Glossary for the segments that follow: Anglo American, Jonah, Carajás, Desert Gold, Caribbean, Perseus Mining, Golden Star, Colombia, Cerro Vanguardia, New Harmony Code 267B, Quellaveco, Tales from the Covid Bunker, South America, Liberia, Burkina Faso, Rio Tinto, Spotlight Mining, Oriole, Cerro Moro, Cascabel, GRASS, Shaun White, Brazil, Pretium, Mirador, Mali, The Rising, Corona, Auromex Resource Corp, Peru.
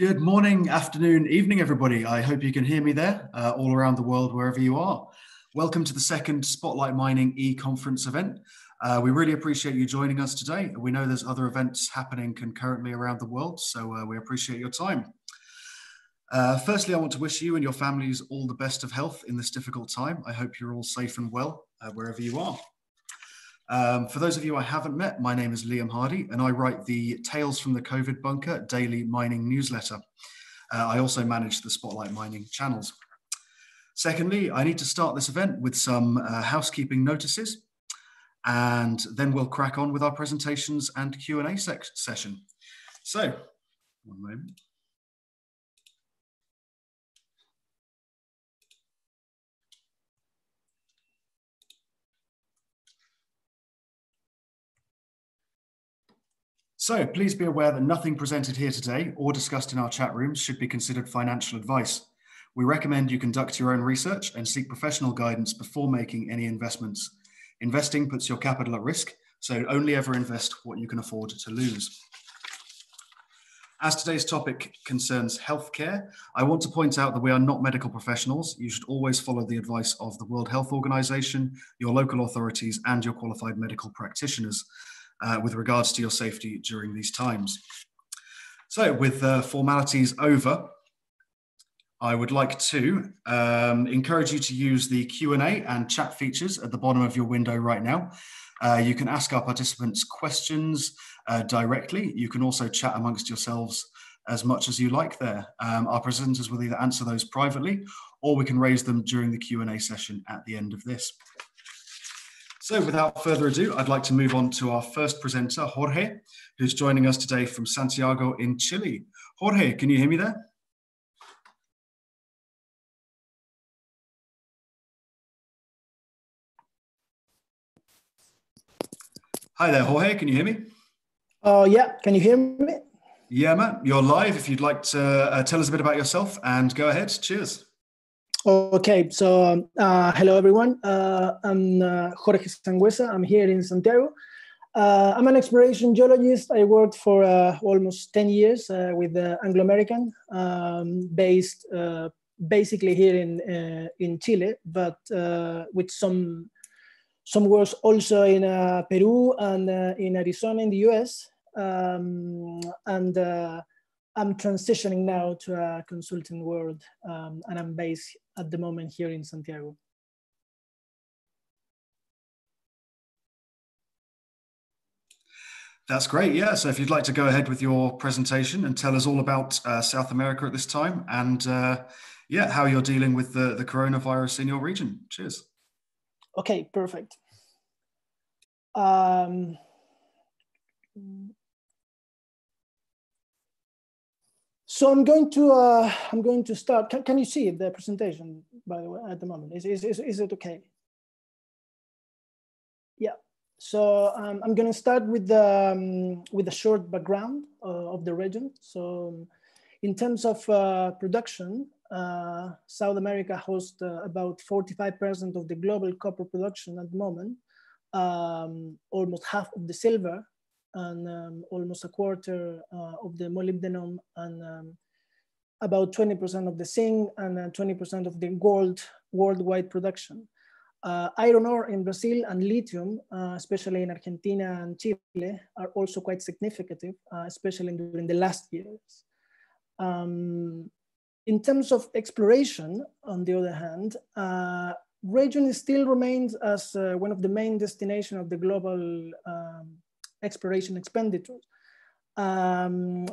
Good morning, afternoon, evening, everybody. I hope you can hear me there, all around the world, wherever you are. Welcome to the second Spotlight Mining e-conference event. We really appreciate you joining us today. We know there's other events happening concurrently around the world, so we appreciate your time. Firstly, I want to wish you and your families all the best of health in this difficult time. I hope you're all safe and well, wherever you are. For those of you I haven't met, my name is Liam Hardy and I write the Tales from the Covid Bunker daily mining newsletter. I also manage the Spotlight Mining channels. Secondly, I need to start this event with some housekeeping notices, and then we'll crack on with our presentations and Q&A session. So, one moment. So please be aware that nothing presented here today or discussed in our chat rooms should be considered financial advice. We recommend you conduct your own research and seek professional guidance before making any investments. Investing puts your capital at risk, so only ever invest what you can afford to lose. As today's topic concerns healthcare, I want to point out that we are not medical professionals. You should always follow the advice of the World Health Organization, your local authorities, and your qualified medical practitioners with regards to your safety during these times. So with formalities over, I would like to encourage you to use the Q&A and chat features at the bottom of your window right now. You can ask our participants questions directly. You can also chat amongst yourselves as much as you like there. Our presenters will either answer those privately or we can raise them during the Q&A session at the end of this. So without further ado, I'd like to move on to our first presenter, Jorge, who's joining us today from Santiago in Chile. Jorge, can you hear me there? Hi there, Jorge, can you hear me? Yeah, can you hear me? Yeah, man, you're live. If you'd like to tell us a bit about yourself and go ahead, cheers. Okay, so hello everyone. I'm Jorge Sanhueza. I'm here in Santiago. I'm an exploration geologist. I worked for almost 10 years with Anglo American, based basically here in Chile, but with some works also in Peru and in Arizona in the US. And I'm transitioning now to a consulting world, and I'm based at the moment here in Santiago. That's great, yeah. So if you'd like to go ahead with your presentation and tell us all about South America at this time and yeah, how you're dealing with the coronavirus in your region. Cheers. Okay, perfect. So I'm going to start. Can you see the presentation, by the way, at the moment? Is it okay? Yeah. So I'm going to start with a short background of the region. So in terms of production, South America hosts about 45% of the global copper production at the moment, almost half of the silver, and almost a quarter of the molybdenum, and about 20% of the zinc, and 20% of the gold worldwide production. Iron ore in Brazil and lithium, especially in Argentina and Chile, are also quite significant, especially during the last years. In terms of exploration, on the other hand, region still remains as one of the main destinations of the global exploration expenditures.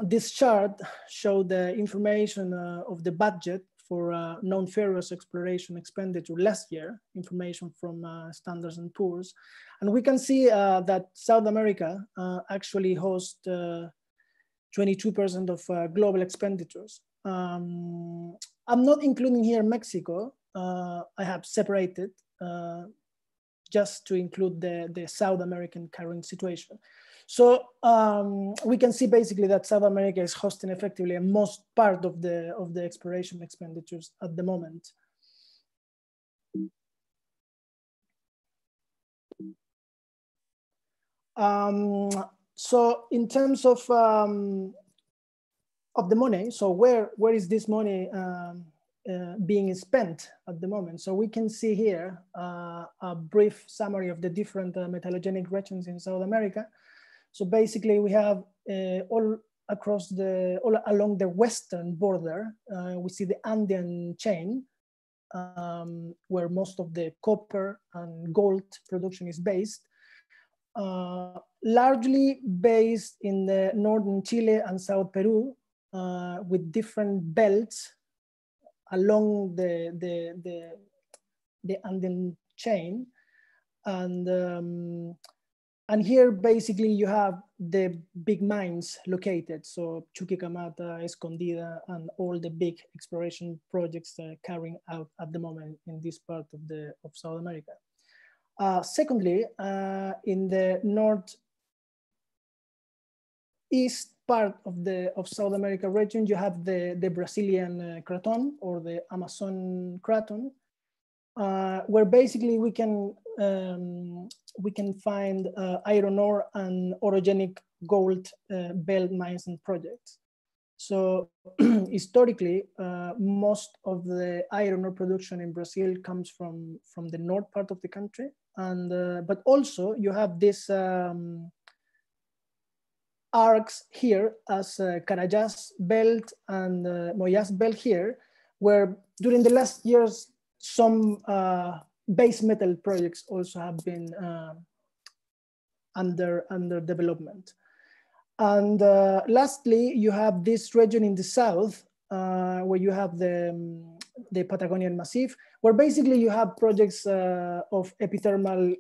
This chart showed the information of the budget for non-ferrous exploration expenditure last year, information from Standards and Poor's. And we can see that South America actually hosts 22% of global expenditures. I'm not including here Mexico. I have separated just to include the South American current situation. So we can see basically that South America is hosting effectively a most part of the exploration expenditures at the moment. So in terms of of the money. So where is this money being spent at the moment? So we can see here a brief summary of the different metallogenic regions in South America. So basically we have all along the western border, we see the Andean chain, where most of the copper and gold production is based, largely based in the northern Chile and South Peru, with different belts along the Andean chain. And here basically you have the big mines located, so Chuquicamata, Escondida, and all the big exploration projects carrying out at the moment in this part of South America. Secondly, in the northeast part of South America region, you have the Brazilian craton, or the Amazon craton, where basically we can find iron ore and orogenic gold belt mines and projects. So historically, most of the iron ore production in Brazil comes from the north part of the country, and but also you have this arcs here as Carajás belt and Moyás belt here, where during the last years some base metal projects also have been under development. And lastly, you have this region in the south where you have the Patagonian Massif, where basically you have projects of epithermal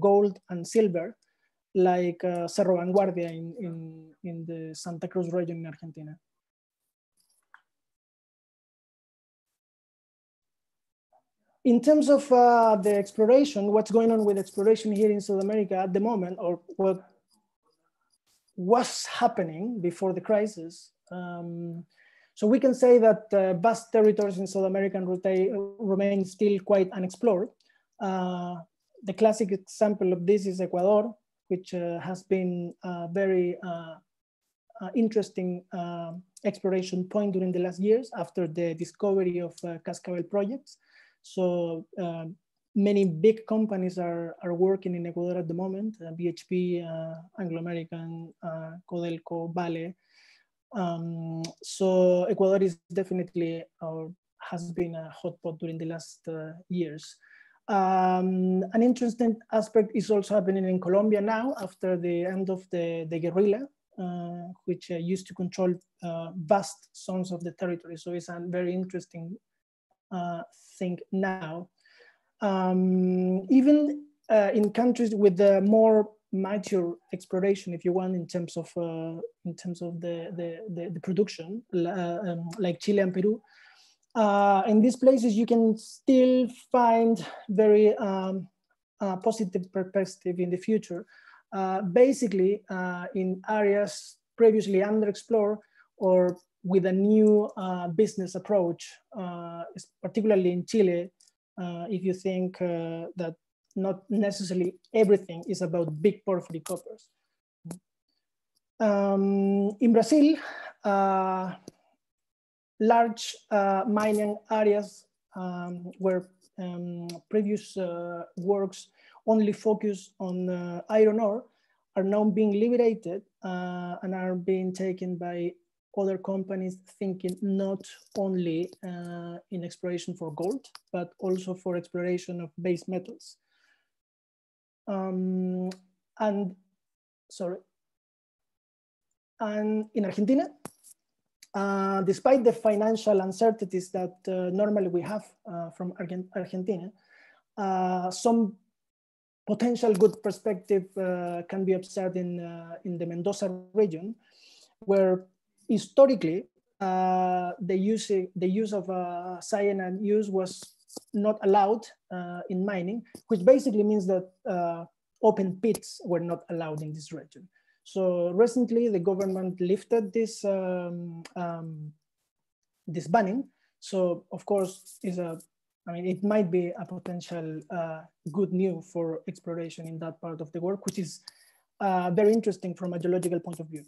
gold and silver, like Cerro Vanguardia in the Santa Cruz region in Argentina. In terms of the exploration, what's going on with exploration here in South America at the moment, or what was happening before the crisis? So we can say that vast territories in South America remain still quite unexplored. The classic example of this is Ecuador, which has been a very interesting exploration point during the last years after the discovery of Cascabel projects. So many big companies are working in Ecuador at the moment, BHP, Anglo American, Codelco, Vale. So Ecuador is definitely, or has been, a hotspot during the last years. An interesting aspect is also happening in Colombia now after the end of the guerrilla, which used to control vast zones of the territory. So it's a very interesting thing now. Even in countries with the more mature exploration, if you want, in terms of the production, like Chile and Peru, in these places you can still find very positive perspective in the future. Basically, in areas previously underexplored or with a new business approach, particularly in Chile, if you think that not necessarily everything is about big porphyry coppers. In Brazil, large mining areas where previous works only focus on iron ore are now being liberated and are being taken by other companies thinking not only in exploration for gold, but also for exploration of base metals. And in Argentina, despite the financial uncertainties that normally we have from Argentina, some potential good perspective can be observed in the Mendoza region, where historically, the use of cyanide use was not allowed in mining, which basically means that open pits were not allowed in this region. So recently, the government lifted this this banning. So of course, it might be a potential good news for exploration in that part of the world, which is very interesting from a geological point of view.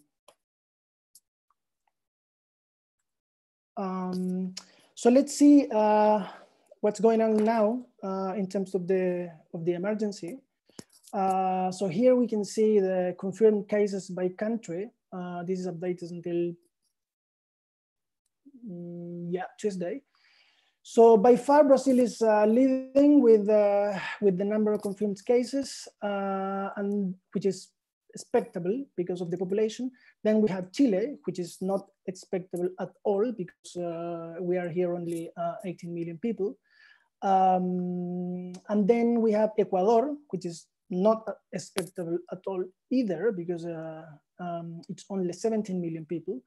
So let's see what's going on now in terms of the emergency. So here we can see the confirmed cases by country. This is updated until Tuesday. So by far, Brazil is leading with the number of confirmed cases, and which is expectable because of the population. Then we have Chile, which is not expectable at all because we are here only 18 million people. And then we have Ecuador, which is not expectable at all either because it's only 17 million people.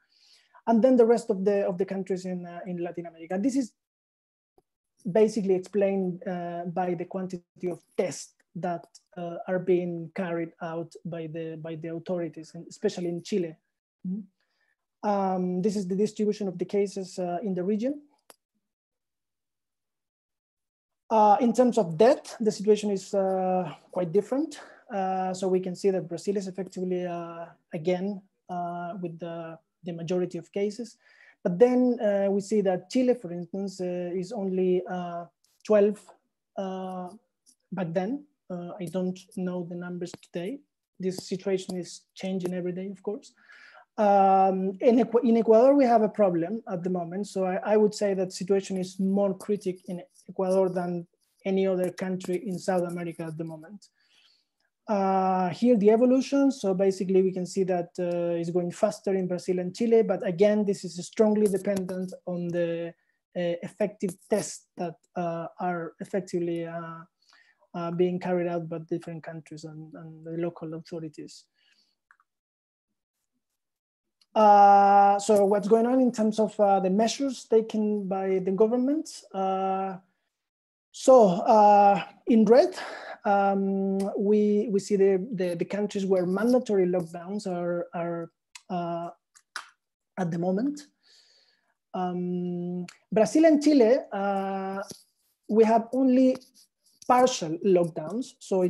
And then the rest of the countries in Latin America. This is basically explained by the quantity of tests that are being carried out by the authorities, and especially in Chile. This is the distribution of the cases in the region. In terms of death, the situation is quite different. So we can see that Brazil is effectively, again, with the majority of cases. But then we see that Chile, for instance, is only 12 back then. I don't know the numbers today. This situation is changing every day, of course. In Ecuador, we have a problem at the moment. So I would say that situation is more critical in Ecuador than any other country in South America at the moment. Here, the evolution. So basically, we can see that it's going faster in Brazil and Chile. But again, this is strongly dependent on the effective tests that are effectively being carried out by different countries and the local authorities. So what's going on in terms of the measures taken by the government? So in red, we see the countries where mandatory lockdowns are at the moment. Brazil and Chile, we have only partial lockdowns, so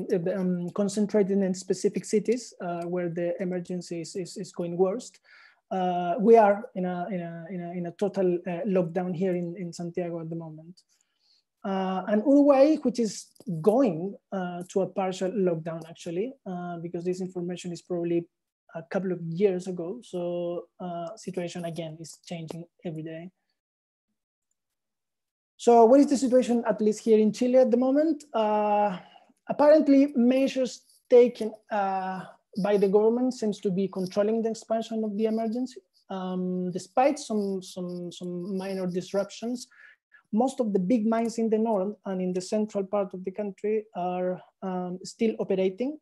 concentrated in specific cities where the emergency is going worst. We are in a total lockdown here in Santiago at the moment. And Uruguay, which is going to a partial lockdown actually, because this information is probably a couple of years ago. So situation again is changing every day. So what is the situation at least here in Chile at the moment? Apparently measures taken by the government seems to be controlling the expansion of the emergency. Despite some minor disruptions, most of the big mines in the north and in the central part of the country are still operating.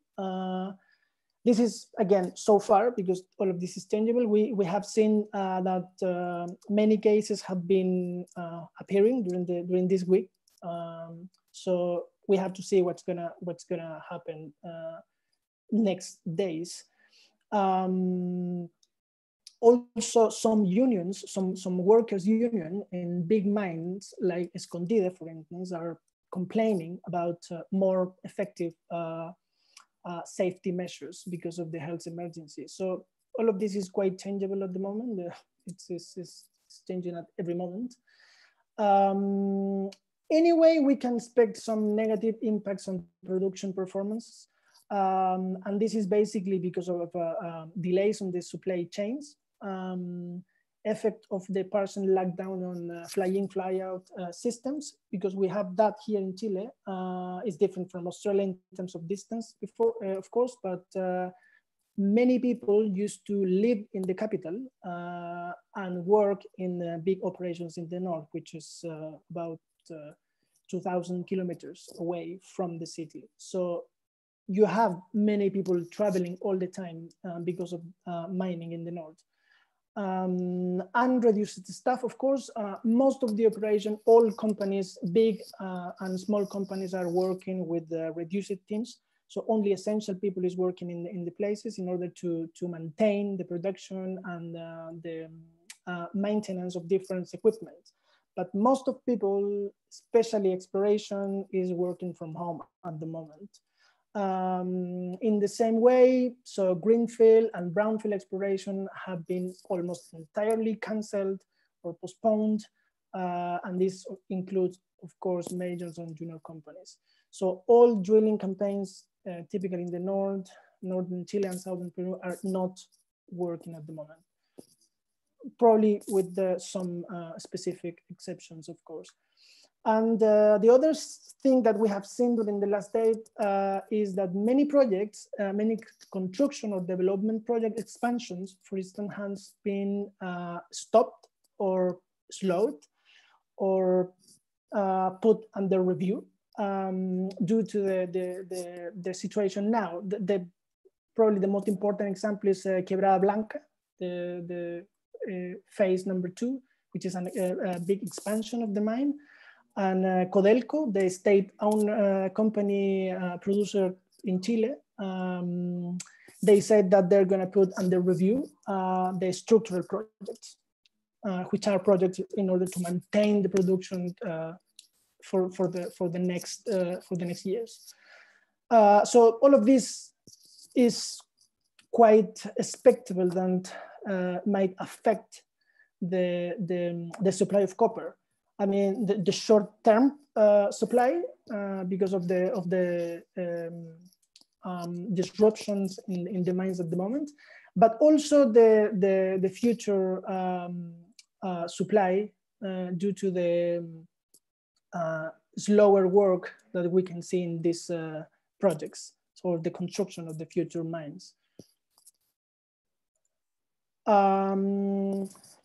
This is, again, so far, because all of this is tangible. We have seen that many cases have been appearing during this week. So we have to see what's gonna happen next days. Also, some unions, some workers' union in big mines like Escondida, for instance, are complaining about more effective safety measures because of the health emergency. So all of this is quite changeable at the moment. It's changing at every moment. Anyway, we can expect some negative impacts on production performance. And this is basically because of delays on the supply chains, effect of the partial lockdown on fly-in, fly-out systems, because we have that here in Chile. It's different from Australia in terms of distance, before, of course, but many people used to live in the capital and work in big operations in the north, which is about 2,000 kilometers away from the city. So you have many people traveling all the time because of mining in the north. And reduced staff, of course. Most of the operation, all companies, big and small companies, are working with reduced teams. So only essential people is working in the places in order to maintain the production and the maintenance of different equipment. But most of people, especially exploration, is working from home at the moment. In the same way, so greenfield and brownfield exploration have been almost entirely cancelled. or postponed. And this includes, of course, majors and junior companies. So all drilling campaigns, typically in the northern Chile and southern Peru, are not working at the moment. Probably with some specific exceptions, of course. And the other thing that we have seen during the last day is that many projects, many construction or development project expansions, for instance, has been stopped or slowed or put under review due to the situation now. Probably the most important example is Quebrada Blanca, the phase number 2, which is a big expansion of the mine. And Codelco, the state-owned company producer in Chile, they said that they're going to put under review the structural projects, which are projects in order to maintain the production for the next years. So all of this is quite expectable and might affect the supply of copper. I mean, the short-term supply because of the disruptions in the mines at the moment, but also the future supply due to the slower work that we can see in these projects or the construction of the future mines.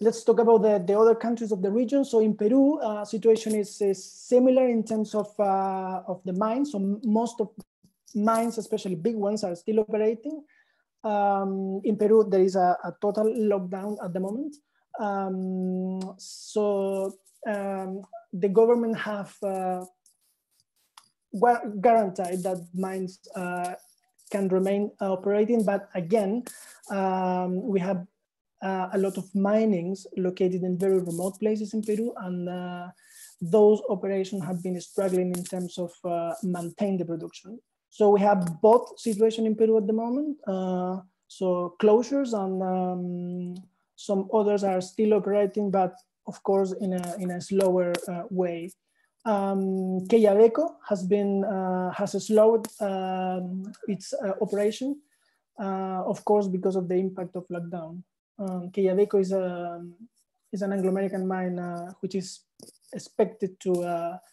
Let's talk about the other countries of the region. So in Peru, situation is similar in terms of the mines. So most of mines, especially big ones, are still operating. In Peru, there is a total lockdown at the moment. The government have guaranteed that mines can remain operating. But again, we have a lot of minings located in very remote places in Peru, and those operations have been struggling in terms of maintaining the production. So we have both situation in Peru at the moment. So closures and some others are still operating, but of course in a slower way. Quellaveco has slowed its operation, of course, because of the impact of lockdown. Quellaveco is an Anglo American mine which is expected to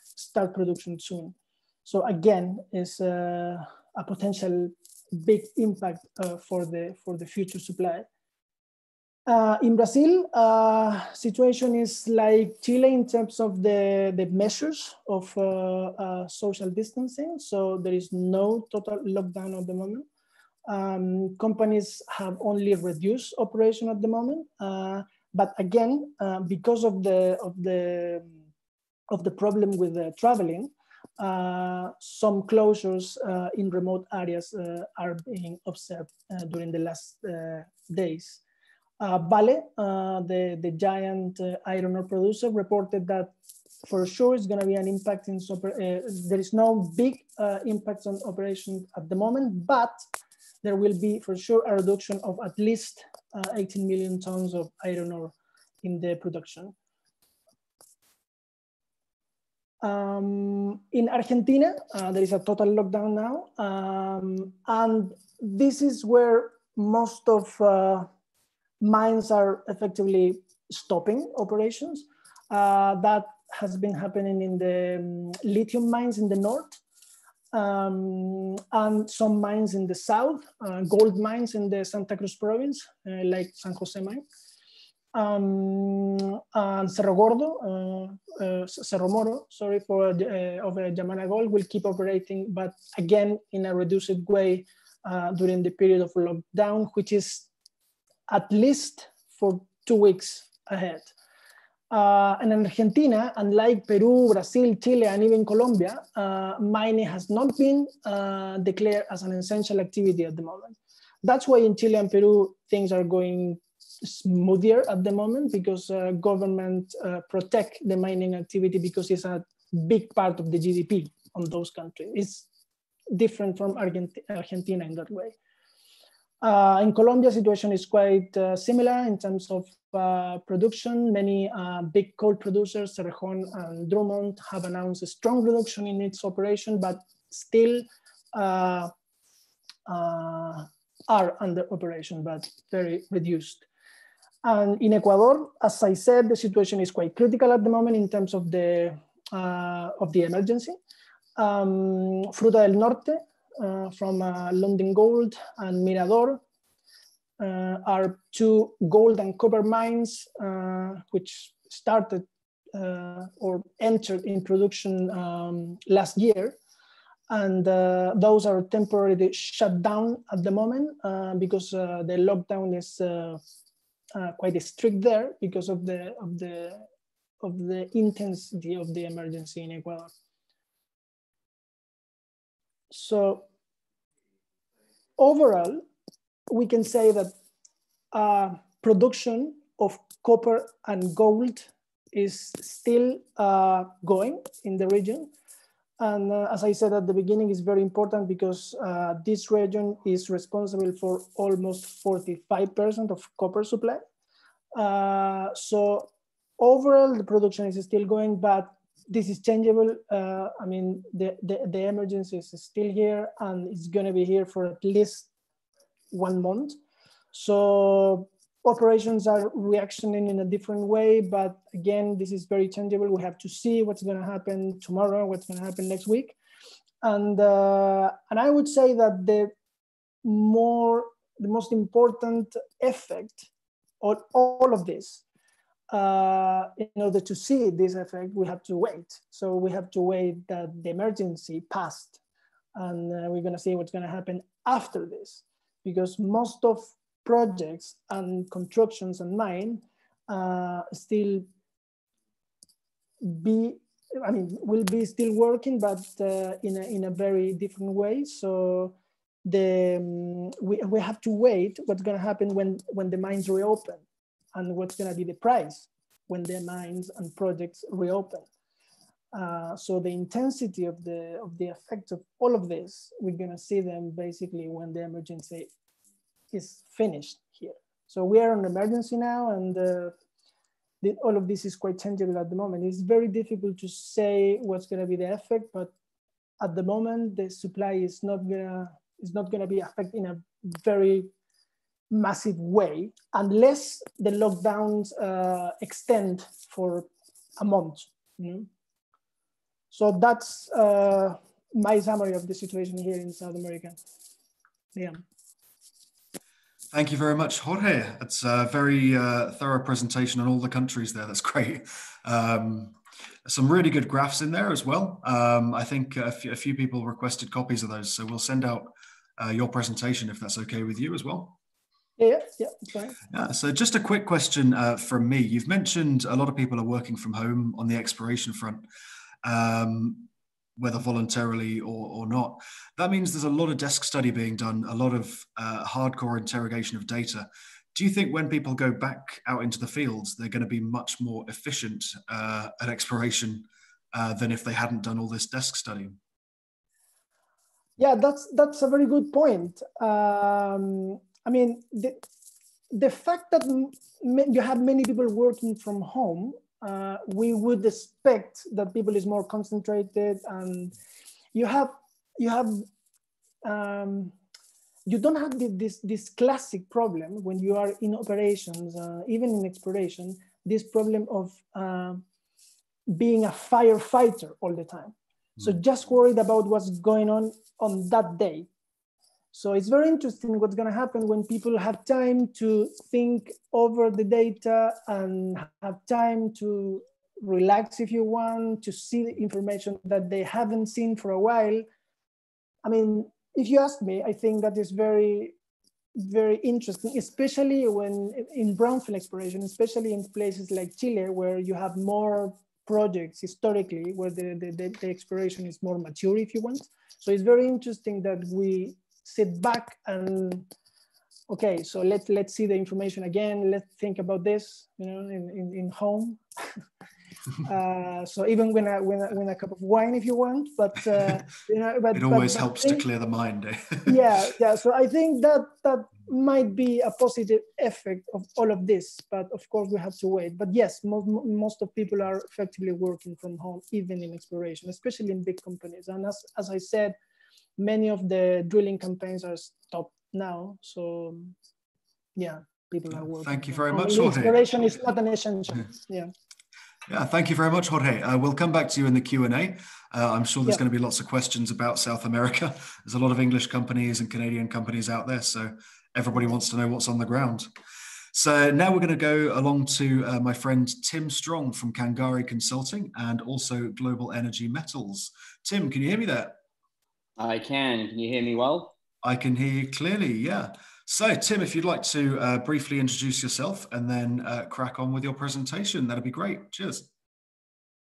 start production soon. So again, is a potential big impact for the future supply. In Brazil, situation is like Chile in terms of the measures of social distancing. So there is no total lockdown at the moment. Companies have only reduced operation at the moment, but again, because of the problem with the traveling, some closures in remote areas are being observed during the last days. Vale, the giant iron ore producer, reported that for sure it's going to be an impact in there is no big impacts on operations at the moment, but there will be for sure a reduction of at least 18 million tons of iron ore in the production. In Argentina, there is a total lockdown now. And this is where most of mines are effectively stopping operations. That has been happening in the lithium mines in the north. And some mines in the south, gold mines in the Santa Cruz province, like San Jose mine, and Cerro Gordo, Cerro Moro, sorry, for over Yamana Gold will keep operating, but again in a reduced way during the period of lockdown, which is at least for 2 weeks ahead. And in Argentina, unlike Peru, Brazil, Chile, and even Colombia, mining has not been declared as an essential activity at the moment. That's why in Chile and Peru, things are going smoother at the moment, because government protect the mining activity because it's a big part of the GDP on those countries. It's different from Argentina in that way. In Colombia, situation is quite similar in terms of production. Many big coal producers, Cerrejón and Drummond, have announced a strong reduction in its operation, but still are under operation, but very reduced. And in Ecuador, as I said, the situation is quite critical at the moment in terms of the emergency. Fruta del Norte from Lundin Gold and Mirador are two gold and copper mines which started or entered in production last year. And those are temporarily shut down at the moment because the lockdown is quite strict there because of the intensity of the emergency in Ecuador. So overall, we can say that production of copper and gold is still going in the region. And as I said at the beginning, it's very important because this region is responsible for almost 45% of copper supply. So overall, the production is still going, but this is changeable. I mean, the emergency is still here and it's gonna be here for at least 1 month. So operations are reactioning in a different way, but again, this is very changeable. We have to see what's gonna happen tomorrow, what's gonna happen next week. And I would say that the most important effect on all of this, in order to see this effect, we have to wait. So we have to wait that the emergency passed and we're gonna see what's gonna happen after this, because most of projects and constructions and mine still be, I mean, will be still working, but in a very different way. So we have to wait what's gonna happen when the mines reopen, and what's gonna be the price when the mines and projects reopen. So the intensity of the effects of all of this, we're gonna see them basically when the emergency is finished here. So we are on emergency now, and all of this is quite tangible at the moment. It's very difficult to say what's gonna be the effect, but at the moment, the supply is not gonna be affected in a very massive way, unless the lockdowns extend for a month. You know? So that's my summary of the situation here in South America. Yeah. Thank you very much, Jorge. It's a very thorough presentation on all the countries there. That's great. Some really good graphs in there as well. I think a few people requested copies of those, so we'll send out your presentation if that's okay with you as well. Yeah, sorry. Yeah, so just a quick question from me. You've mentioned a lot of people are working from home on the exploration front, whether voluntarily or not. That means there's a lot of desk study being done, a lot of hardcore interrogation of data. Do you think when people go back out into the fields, they're going to be much more efficient at exploration than if they hadn't done all this desk study? Yeah, that's a very good point. I mean, the fact that you have many people working from home, we would expect that people is more concentrated, and you don't have this classic problem when you are in operations, even in exploration, this problem of being a firefighter all the time. Mm. So just worried about what's going on that day. So it's very interesting what's going to happen when people have time to think over the data and have time to relax, if you want, to see the information that they haven't seen for a while. I mean, if you ask me, I think that is very, very interesting, especially when in brownfield exploration, especially in places like Chile, where you have more projects historically, where the exploration is more mature, if you want. So it's very interesting that we sit back and okay, so let's see the information again. Let's think about this, you know, in home. So even when a cup of wine, if you want, but you know, but it always helps to clear the mind. Yeah. So I think that might be a positive effect of all of this, but of course we have to wait. But yes, most of people are effectively working from home, even in exploration, especially in big companies. And as I said, many of the drilling campaigns are stopped now. So yeah, people are working. Thank you very much, Jorge. Exploration is not an essential, yeah. Yeah, thank you very much, Jorge. We'll come back to you in the Q&A. I'm sure there's going to be lots of questions about South America. There's a lot of English companies and Canadian companies out there, so everybody wants to know what's on the ground. So now we're going to go along to my friend Tim Strong from Kangari Consulting and also Global Energy Metals. Tim, can you hear me there? I can. Can you hear me well? I can hear you clearly, yeah. So Tim, if you'd like to briefly introduce yourself and then crack on with your presentation, that'd be great. Cheers.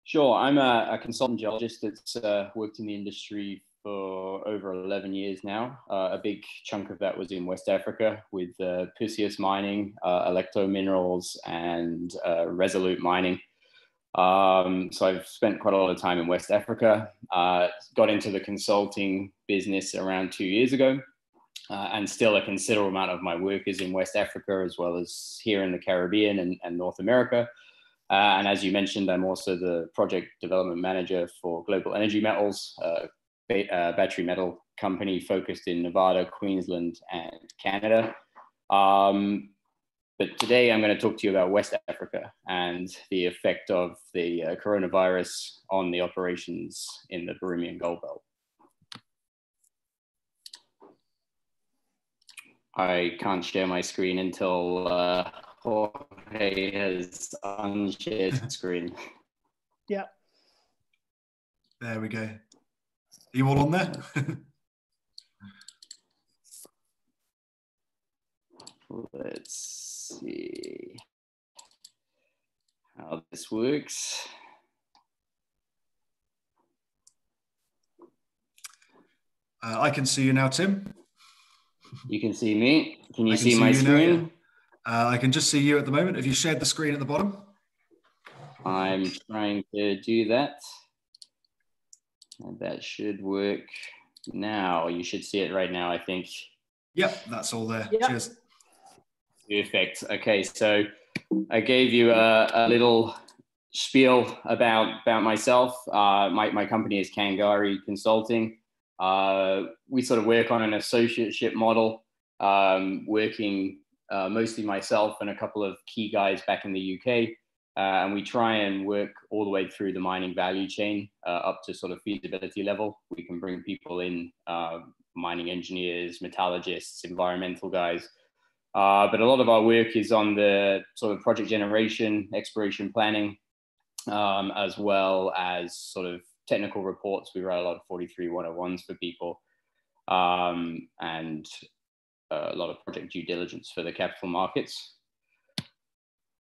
Sure, I'm a consultant geologist that's worked in the industry for over 11 years now. A big chunk of that was in West Africa with Perseus Mining, Electro Minerals, and Resolute Mining. So I've spent quite a lot of time in West Africa, got into the consulting business around 2 years ago. And still a considerable amount of my work is in West Africa, as well as here in the Caribbean and North America. And as you mentioned, I'm also the project development manager for Global Energy Metals, a battery metal company focused in Nevada, Queensland, and Canada. But today I'm going to talk to you about West Africa and the effect of the coronavirus on the operations in the Burundian Gold Belt. I can't share my screen until Jorge has unshared screen. Yeah. There we go. Are you all on there? Let's see how this works. I can see you now, Tim. You can see me. Can you see my screen? I can just see you at the moment. Have you shared the screen at the bottom? I'm trying to do that. And that should work now. You should see it right now, I think. Yep, that's all there. Yep. Cheers. Perfect. Okay, so I gave you a little spiel about myself. My company is Kangari Consulting. We sort of work on an associateship model, working mostly myself and a couple of key guys back in the UK. And we try and work all the way through the mining value chain up to sort of feasibility level. We can bring people in, mining engineers, metallurgists, environmental guys. But a lot of our work is on the sort of project generation, exploration planning, as well as sort of technical reports. We write a lot of 43-101s for people and a lot of project due diligence for the capital markets.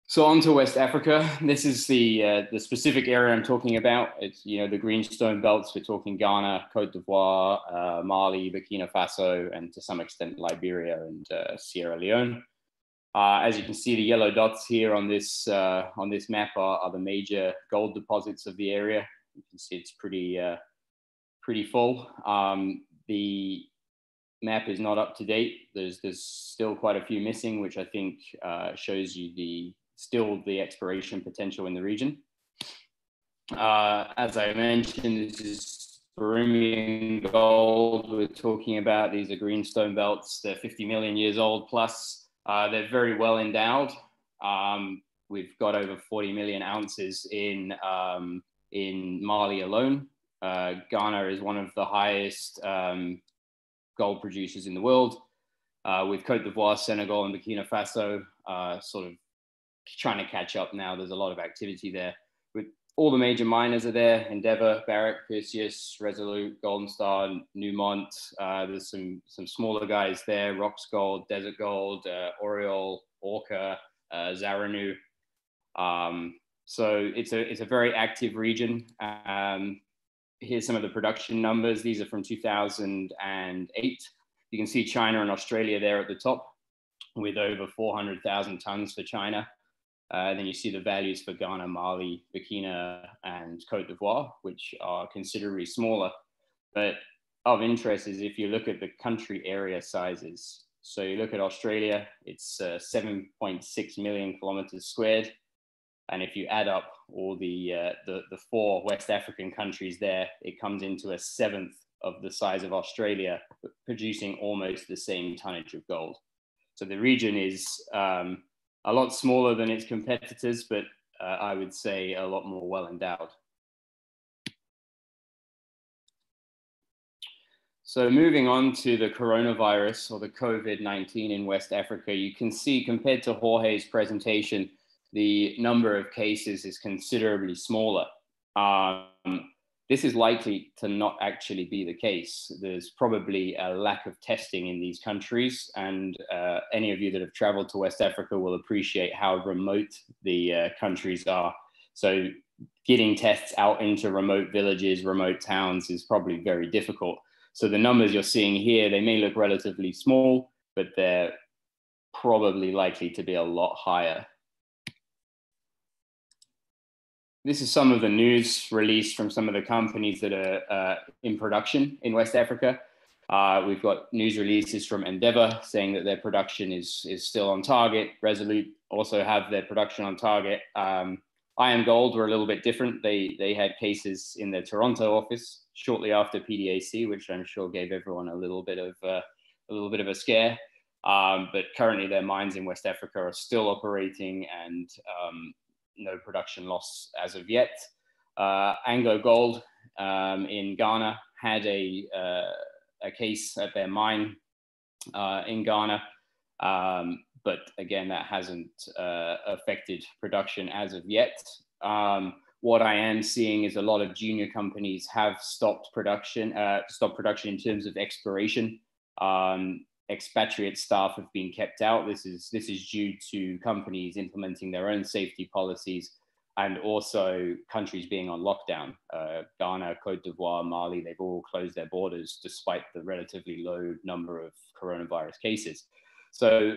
So on to West Africa. This is the specific area I'm talking about. It's, you know, the greenstone belts. We're talking Ghana, Côte d'Ivoire, Mali, Burkina Faso, and to some extent Liberia and Sierra Leone. As you can see, the yellow dots here on this map are the major gold deposits of the area. You can see it's pretty full. The map is not up to date. There's still quite a few missing, which I think shows you still the exploration potential in the region. As I mentioned, this is Burundian gold we're talking about. These are greenstone belts. They're 50 million years old plus. They're very well endowed. We've got over 40 million ounces in Mali alone. Ghana is one of the highest gold producers in the world, with Côte d'Ivoire, Senegal, and Burkina Faso sort of trying to catch up now. There's a lot of activity there. With all the major miners are there: Endeavour, Barrick, Perseus, Resolute, Golden Star, Newmont. There's some smaller guys there: Rox Gold, Desert Gold, Oriole, Orca, Zaranu. So it's a very active region. Here's some of the production numbers. These are from 2008. You can see China and Australia there at the top with over 400,000 tons for China. Then you see the values for Ghana, Mali, Burkina, and Côte d'Ivoire, which are considerably smaller. But of interest is if you look at the country area sizes, So you look at Australia, it's 7.6 million kilometers squared. And if you add up all the four West African countries there, it comes into a seventh of the size of Australia, but producing almost the same tonnage of gold. So the region is a lot smaller than its competitors, but I would say a lot more well endowed. So moving on to the coronavirus, or the COVID-19 in West Africa, you can see compared to Jorge's presentation, the number of cases is considerably smaller. This is likely to not actually be the case. There's probably a lack of testing in these countries, and any of you that have traveled to West Africa will appreciate how remote the countries are. So getting tests out into remote villages, remote towns is probably very difficult. So the numbers you're seeing here, they may look relatively small, but they're probably likely to be a lot higher. This is some of the news released from some of the companies that are in production in West Africa. We've got news releases from Endeavour saying that their production is still on target. Resolute also have their production on target. Iron Gold were a little bit different. They had cases in their Toronto office shortly after PDAC, which I'm sure gave everyone a little bit of a scare. But currently their mines in West Africa are still operating, and no production loss as of yet. Anglo Gold in Ghana had a case at their mine in Ghana, but again, that hasn't affected production as of yet. What I am seeing is a lot of junior companies have stopped production in terms of exploration. Expatriate staff have been kept out. This is due to companies implementing their own safety policies, and also countries being on lockdown. Ghana, Côte d'Ivoire, Mali, they've all closed their borders despite the relatively low number of coronavirus cases. So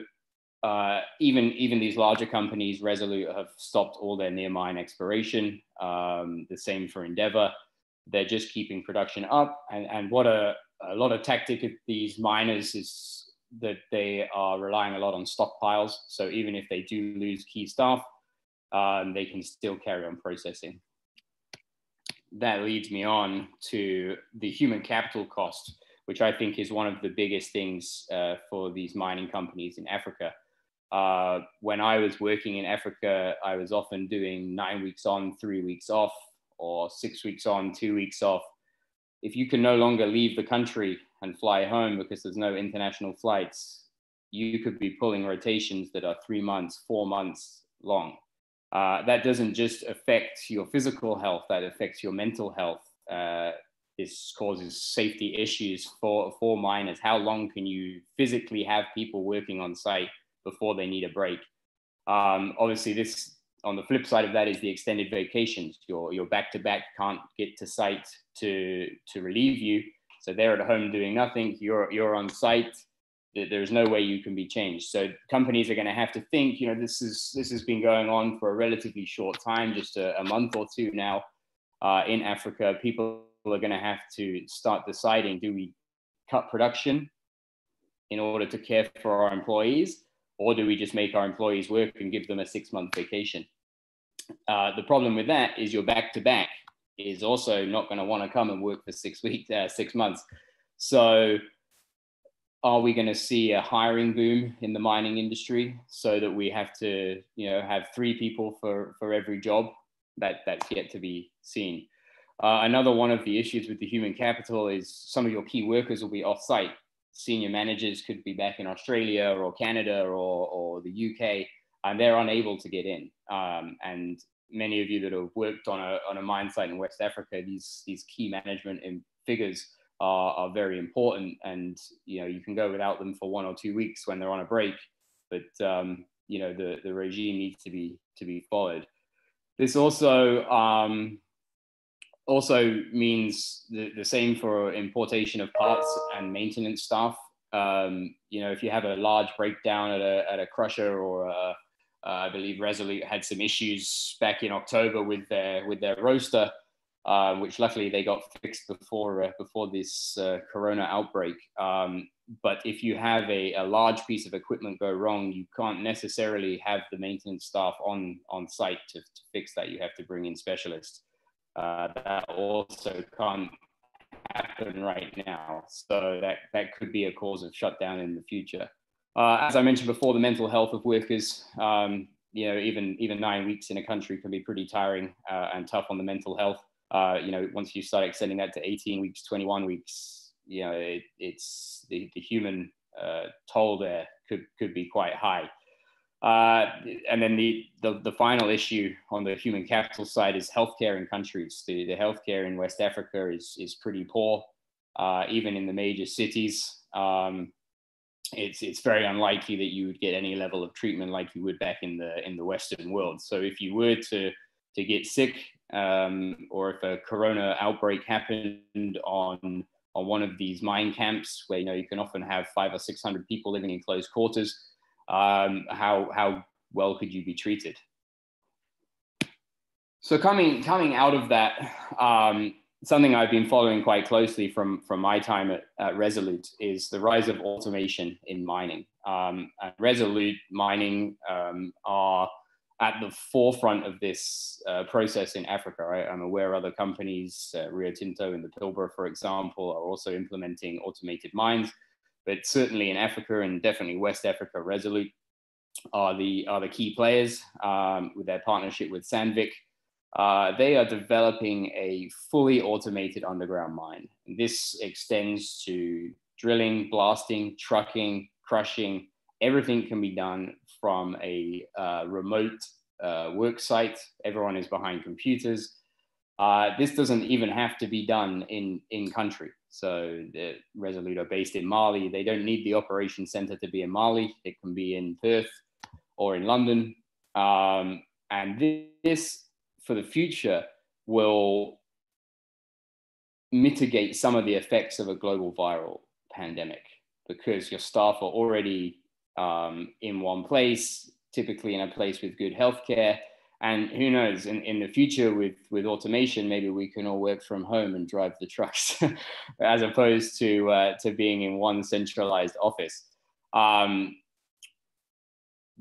even these larger companies, Resolute, have stopped all their near mine exploration. The same for Endeavour. They're just keeping production up. And what a lot of tactic of these miners is that they are relying a lot on stockpiles. So even if they do lose key staff, they can still carry on processing. That leads me on to the human capital cost, which I think is one of the biggest things for these mining companies in Africa. When I was working in Africa, I was often doing 9 weeks on, 3 weeks off, or 6 weeks on, 2 weeks off. If you can no longer leave the country and fly home because there's no international flights, you could be pulling rotations that are 3 months, 4 months long. That doesn't just affect your physical health, that affects your mental health. This causes safety issues for miners. How long can you physically have people working on site before they need a break? Obviously, this on the flip side of that is the extended vacations. Your back-to-back can't get to site to relieve you. So they're at home doing nothing, you're on site, there's no way you can be changed. So companies are going to have to think, you know, this has been going on for a relatively short time, just a month or two now in Africa. People are going to have to start deciding, do we cut production in order to care for our employees, or do we just make our employees work and give them a 6-month vacation? The problem with that is your back-to-back is also not going to want to come and work for 6 weeks, 6 months. So are we going to see a hiring boom in the mining industry so that we have to, you know, have 3 people for every job? That's yet to be seen. Another one of the issues with the human capital is some of your key workers will be off-site. Senior managers could be back in Australia or Canada or the UK, and they're unable to get in. And many of you that have worked on a mine site in West Africa, these key management figures are very important, and you know, you can go without them for 1 or 2 weeks when they're on a break, but you know, the regime needs to be followed. This also means the same for importation of parts and maintenance staff. You know, if you have a large breakdown at a crusher or a I believe Resolute had some issues back in October with their roaster, which luckily they got fixed before this corona outbreak. But if you have a large piece of equipment go wrong, you can't necessarily have the maintenance staff on site to fix that. You have to bring in specialists. That also can't happen right now. So that could be a cause of shutdown in the future. As I mentioned before, the mental health of workers, you know, even 9 weeks in a country can be pretty tiring and tough on the mental health. You know, once you start extending that to 18 weeks, 21 weeks, you know, it's the human toll there could be quite high. And then the final issue on the human capital side is healthcare in countries. The healthcare in West Africa is pretty poor, even in the major cities. It's very unlikely that you would get any level of treatment like you would back in the Western world. So if you were to get sick, or if a corona outbreak happened on one of these mine camps, where you know you can often have 500 or 600 people living in close quarters, how well could you be treated? So coming out of that, something I've been following quite closely from my time at Resolute is the rise of automation in mining. Resolute Mining are at the forefront of this process in Africa. I'm aware other companies, Rio Tinto and the Pilbara, for example, are also implementing automated mines. But certainly in Africa and definitely West Africa, Resolute are the key players with their partnership with Sandvik. They are developing a fully automated underground mine. And this extends to drilling, blasting, trucking, crushing. Everything can be done from a remote work site. Everyone is behind computers. This doesn't even have to be done in country. So the Resolute are based in Mali. They don't need the operation center to be in Mali. It can be in Perth or in London. And this, for the future, will mitigate some of the effects of a global viral pandemic, because your staff are already in one place, typically in a place with good healthcare. And who knows, in the future with automation, maybe we can all work from home and drive the trucks as opposed to being in one centralized office.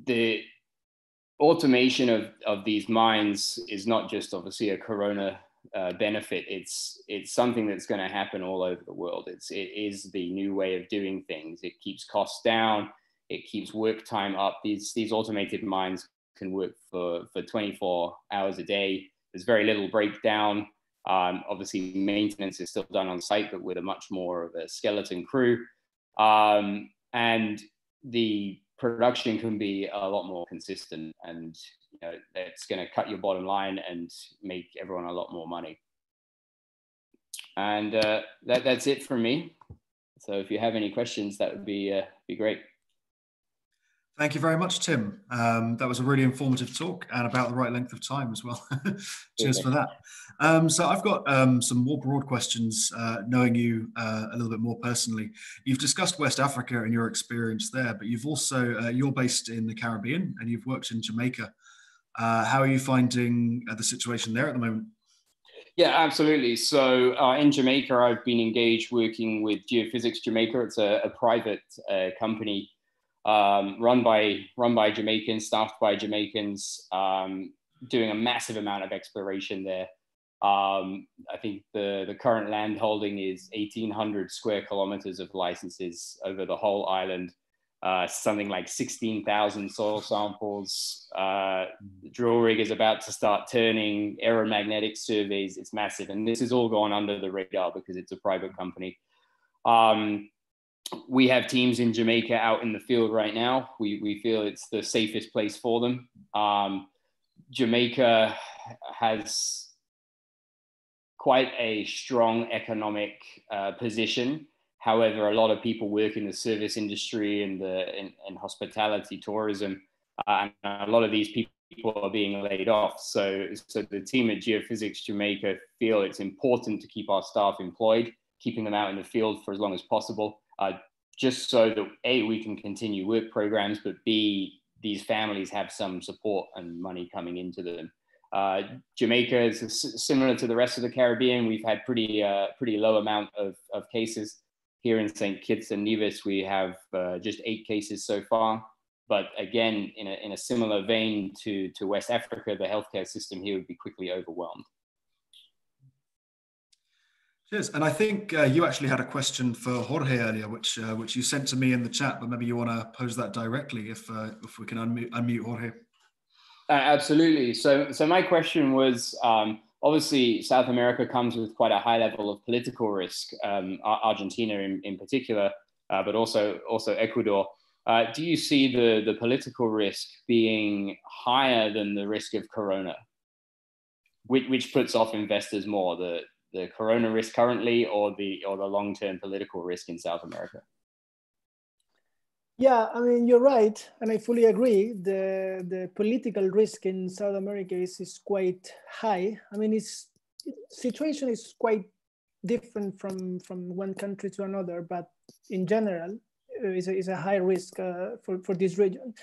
The automation of these mines is not just obviously a corona benefit. It's something that's going to happen all over the world. It is the new way of doing things. It keeps costs down. It keeps work time up. These automated mines can work for 24 hours a day. There's very little breakdown. Obviously, maintenance is still done on site, but with a much more of a skeleton crew. And the production can be a lot more consistent, and you know, that's going to cut your bottom line and make everyone a lot more money. And that's it from me. So if you have any questions, that would be great. Thank you very much, Tim. That was a really informative talk, and about the right length of time as well. Cheers for that. So I've got some more broad questions, knowing you a little bit more personally. You've discussed West Africa and your experience there, but you've also, you're based in the Caribbean and you've worked in Jamaica. How are you finding the situation there at the moment? Yeah, absolutely. So in Jamaica, I've been engaged working with Geophysics Jamaica. It's a private company run by Jamaicans, staffed by Jamaicans, doing a massive amount of exploration there. I think the current land holding is 1,800 square kilometers of licenses over the whole island, something like 16,000 soil samples. The drill rig is about to start turning, aeromagnetic surveys. It's massive. And this has all gone under the radar because it's a private company. We have teams in Jamaica out in the field right now. We feel it's the safest place for them. Jamaica has quite a strong economic position. However, a lot of people work in the service industry and in hospitality, tourism, and a lot of these people are being laid off. So the team at Geophysics Jamaica feel it's important to keep our staff employed, keeping them out in the field for as long as possible. Just so that A, we can continue work programs, but B, these families have some support and money coming into them. Jamaica is similar to the rest of the Caribbean. We've had pretty low amount of cases Here in St. Kitts and Nevis, we have just 8 cases so far. But again, in a similar vein to West Africa, the healthcare system here would be quickly overwhelmed. Yes, and I think you actually had a question for Jorge earlier, which you sent to me in the chat, but maybe you want to pose that directly if we can unmute Jorge. Absolutely. So my question was, obviously, South America comes with quite a high level of political risk, Argentina in particular, but also Ecuador. Do you see the political risk being higher than the risk of corona, which puts off investors more, the corona risk currently or the long-term political risk in South America? Yeah, I mean, you're right, and I fully agree. The political risk in South America is quite high. I mean, its situation is quite different from one country to another, but in general, it's a high risk for this region.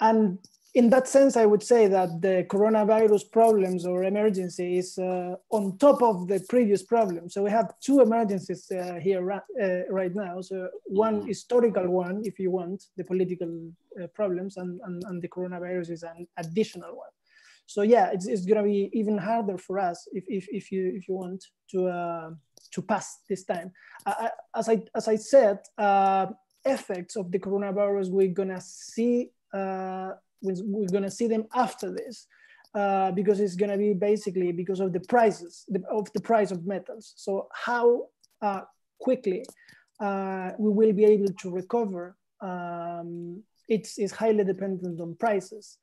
And in that sense, I would say that the coronavirus problems or emergency is on top of the previous problem. So we have 2 emergencies here right now. So one historical one, if you want, the political problems, and the coronavirus is an additional one. So yeah, it's going to be even harder for us if you want to pass this time. As I said, effects of the coronavirus we're going to see. We're going to see them after this because it's going to be basically because of the prices, of the price of metals. So how quickly we will be able to recover, it's highly dependent on prices.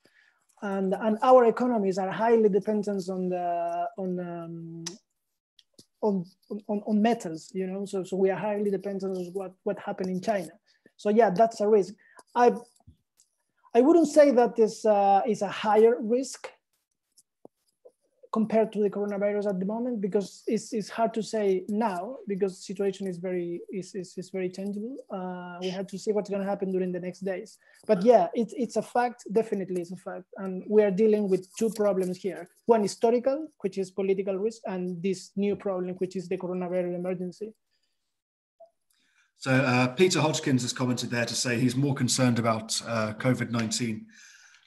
And our economies are highly dependent on metals, you know, so we are highly dependent on what happened in China. So yeah, that's a risk. I wouldn't say that this is a higher risk compared to the coronavirus at the moment, because it's hard to say now because the situation is very tangible. We have to see what's going to happen during the next days. But yeah, it's a fact, definitely it's a fact. And we are dealing with 2 problems here. One historical, which is political risk, and this new problem, which is the coronavirus emergency. So Peter Hodgkins has commented there to say he's more concerned about COVID-19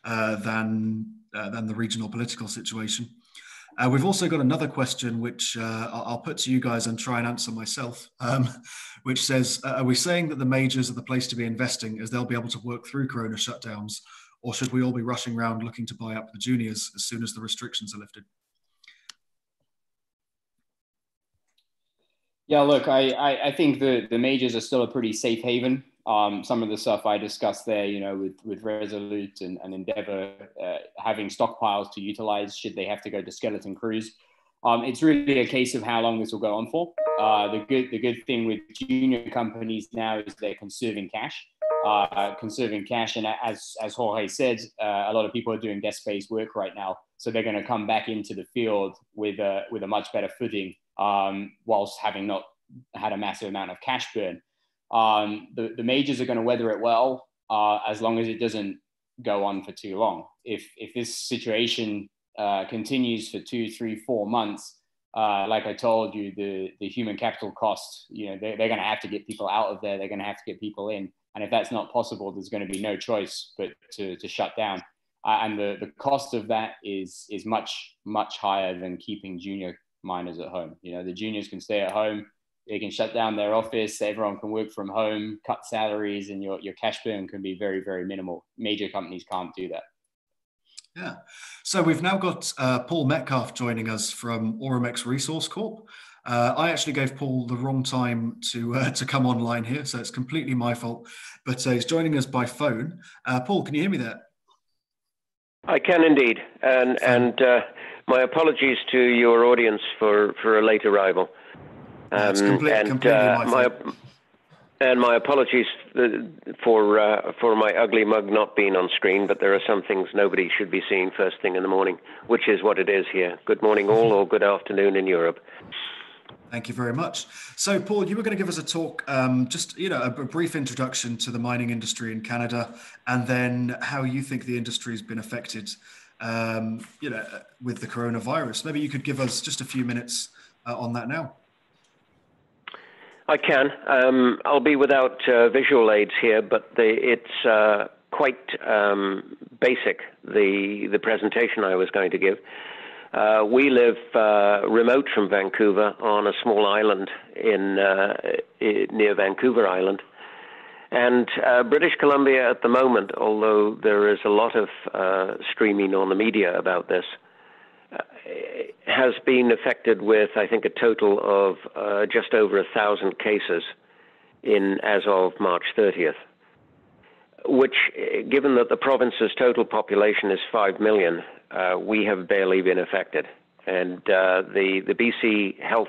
than the regional political situation. We've also got another question, which I'll put to you guys and try and answer myself, which says, are we saying that the majors are the place to be investing as they'll be able to work through corona shutdowns, or should we all be rushing around looking to buy up the juniors as soon as the restrictions are lifted? Yeah, look, I think the majors are still a pretty safe haven. Some of the stuff I discussed there, you know, with Resolute and Endeavour having stockpiles to utilize should they have to go to skeleton crews. It's really a case of how long this will go on for. The good thing with junior companies now is they're conserving cash. And as Jorge said, a lot of people are doing desk-based work right now, so they're going to come back into the field with a much better footing. Whilst having not had a massive amount of cash burn. The majors are going to weather it well as long as it doesn't go on for too long. If this situation continues for 2, 3, 4 months, like I told you, the human capital costs, you know, they're going to have to get people out of there. They're going to have to get people in. And if that's not possible, there's going to be no choice but to shut down. And the cost of that is much, much higher than keeping junior miners at home. You know, the juniors can stay at home, they can shut down their office, everyone can work from home, cut salaries, and your cash burn can be very, very minimal. Major companies can't do that. Yeah, so we've now got Paul Metcalf joining us from Auromex Resource Corp. I actually gave Paul the wrong time to come online here, so it's completely my fault, but he's joining us by phone. Paul, can you hear me there? I can indeed, and my apologies to your audience for a late arrival. My apologies for my ugly mug not being on screen, but there are some things nobody should be seeing first thing in the morning, which is what it is here. Good morning all, or good afternoon in Europe. Thank you very much. So, Paul, you were going to give us a talk, just, you know, a brief introduction to the mining industry in Canada, and then how you think the industry has been affected, you know, with the coronavirus. Maybe you could give us just a few minutes on that now. I can. I'll be without visual aids here, but it's quite basic, the presentation I was going to give. We live remote from Vancouver on a small island near Vancouver Island. And British Columbia at the moment, although there is a lot of streaming on the media about this, has been affected with, I think, a total of just over 1,000 cases as of March 30th, which, given that the province's total population is 5 million, we have barely been affected. And the BC Health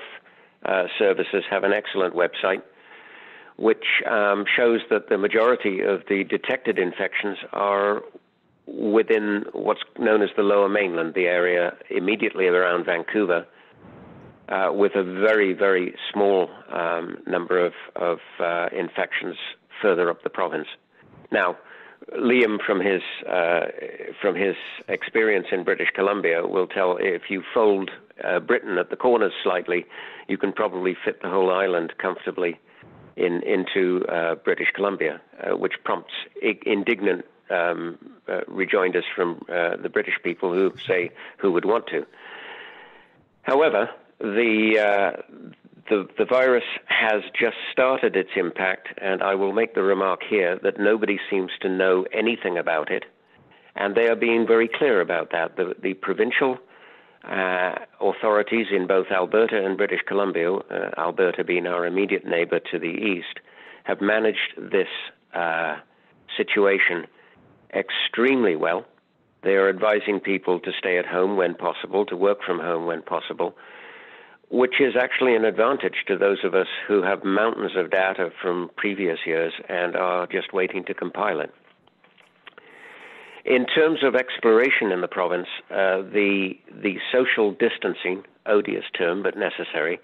Services have an excellent website, which shows that the majority of the detected infections are within what's known as the Lower Mainland, the area immediately around Vancouver, with a very, very small number of infections further up the province. Now, Liam, from his experience in British Columbia, will tell if you fold Britain at the corners slightly, you can probably fit the whole island comfortably into British Columbia, which prompts indignant rejoinders from the British people who say who would want to. However, the virus has just started its impact, and I will make the remark here that nobody seems to know anything about it, and they are being very clear about that. The provincial authorities in both Alberta and British Columbia, Alberta being our immediate neighbor to the east, have managed this situation extremely well. They are advising people to stay at home when possible, to work from home when possible, which is actually an advantage to those of us who have mountains of data from previous years and are just waiting to compile it. In terms of exploration in the province, the social distancing, odious term but necessary,